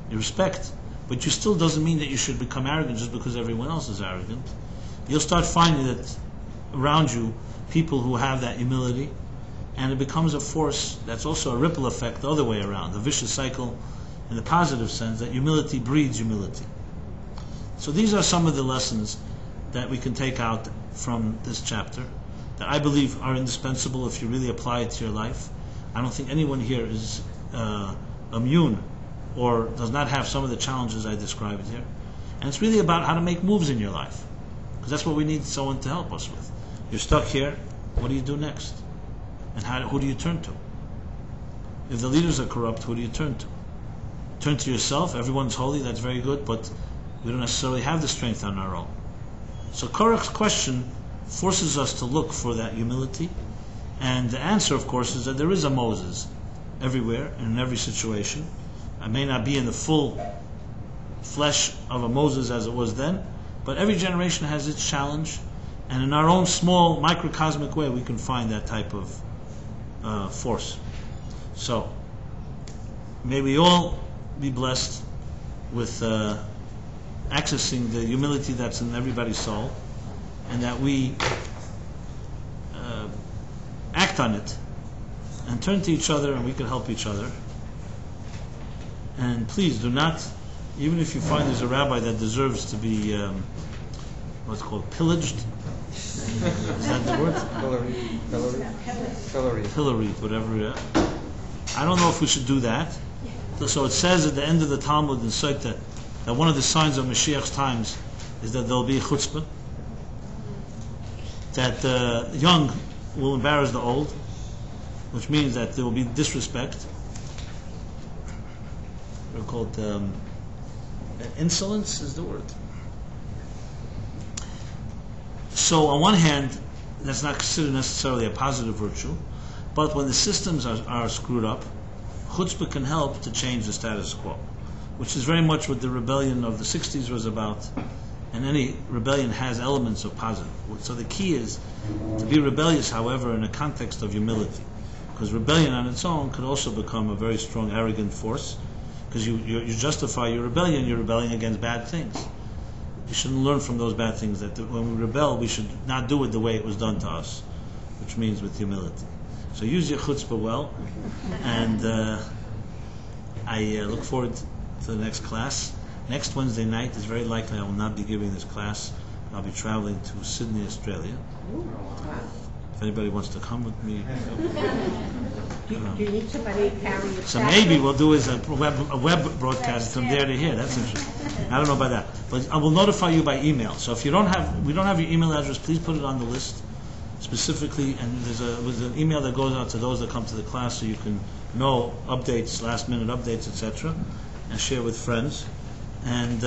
respect, but you still doesn't mean that you should become arrogant just because everyone else is arrogant. You'll start finding that around you people who have that humility, and it becomes a force that's also a ripple effect the other way around, a vicious cycle in the positive sense, that humility breeds humility. So these are some of the lessons that we can take out from this chapter that I believe are indispensable if you really apply it to your life. I don't think anyone here is immune or does not have some of the challenges I described here. And it's really about how to make moves in your life, because that's what we need someone to help us with. You're stuck here, what do you do next? And who do you turn to? If the leaders are corrupt, who do you turn to? Turn to yourself. Everyone's holy, that's very good, but we don't necessarily have the strength on our own. So Korach's question forces us to look for that humility, and the answer, of course, is that there is a Moses everywhere and in every situation. I may not be in the full flesh of a Moses as it was then, but every generation has its challenge, and in our own small microcosmic way we can find that type of force. So may we all be blessed with accessing the humility that's in everybody's soul, and that we act on it and turn to each other, and we can help each other. And please do not, even if you find there's a rabbi that deserves to be what's called pillaged. Is that the word? Pilloried. Pilloried, whatever. Yeah. I don't know if we should do that. So it says at the end of the Talmud in Sotah that one of the signs of Mashiach's times is that there'll be chutzpah, that the young will embarrass the old, which means that there will be disrespect. They're called insolence is the word. So on one hand, that's not considered necessarily a positive virtue, but when the systems are screwed up, chutzpah can help to change the status quo, which is very much what the rebellion of the 60s was about. And any rebellion has elements of positive. So the key is to be rebellious, however, in a context of humility, because rebellion on its own could also become a very strong, arrogant force, because you justify your rebellion. You're rebelling against bad things. You shouldn't learn from those bad things, that when we rebel, we should not do it the way it was done to us, which means with humility. So use your chutzpah well, and I look forward to the next class. Next Wednesday night, it's very likely I will not be giving this class. I'll be traveling to Sydney, Australia. If anybody wants to come with me. Do you need somebody to carry your So package? Maybe we'll do is a web broadcast from there to here. That's interesting. I don't know about that. But I will notify you by email. So if we don't have your email address, please put it on the list specifically. And there's an email that goes out to those that come to the class, so you can know updates, last-minute updates, etc., and share with friends. And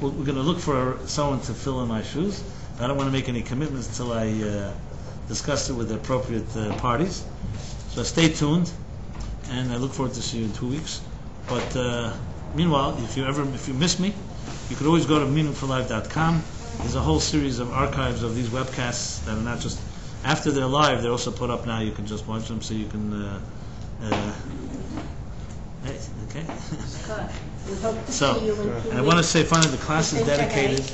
we're going to look for someone to fill in my shoes. I don't want to make any commitments until I discuss it with the appropriate parties. So stay tuned, and I look forward to seeing you in 2 weeks. But meanwhile, if you miss me, you could always go to meaningforlife.com. There's a whole series of archives of these webcasts that are not just after they're live; they're also put up now. You can just watch them, so you can. Okay. So I want to say finally, the class is dedicated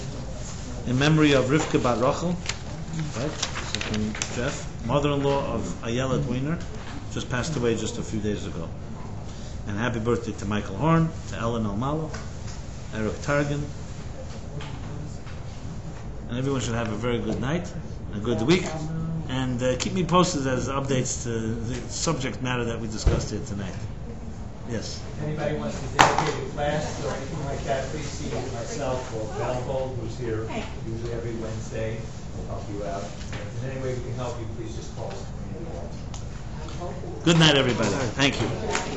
in memory of Rivka Bat Rachel, right? So Jeff, mother-in-law of Ayala Dwiner, just passed away just a few days ago. And happy birthday to Michael Horn, to Ellen Almalo, Eric Targan. And everyone should have a very good night, a good week, and keep me posted as updates to the subject matter that we discussed here tonight. Yes? If anybody wants to dedicate a class or anything like that, please see myself or Valvold, who's here usually every Wednesday. We'll help you out. If in any way we can help you, please just call us. Good night, everybody. Thank you.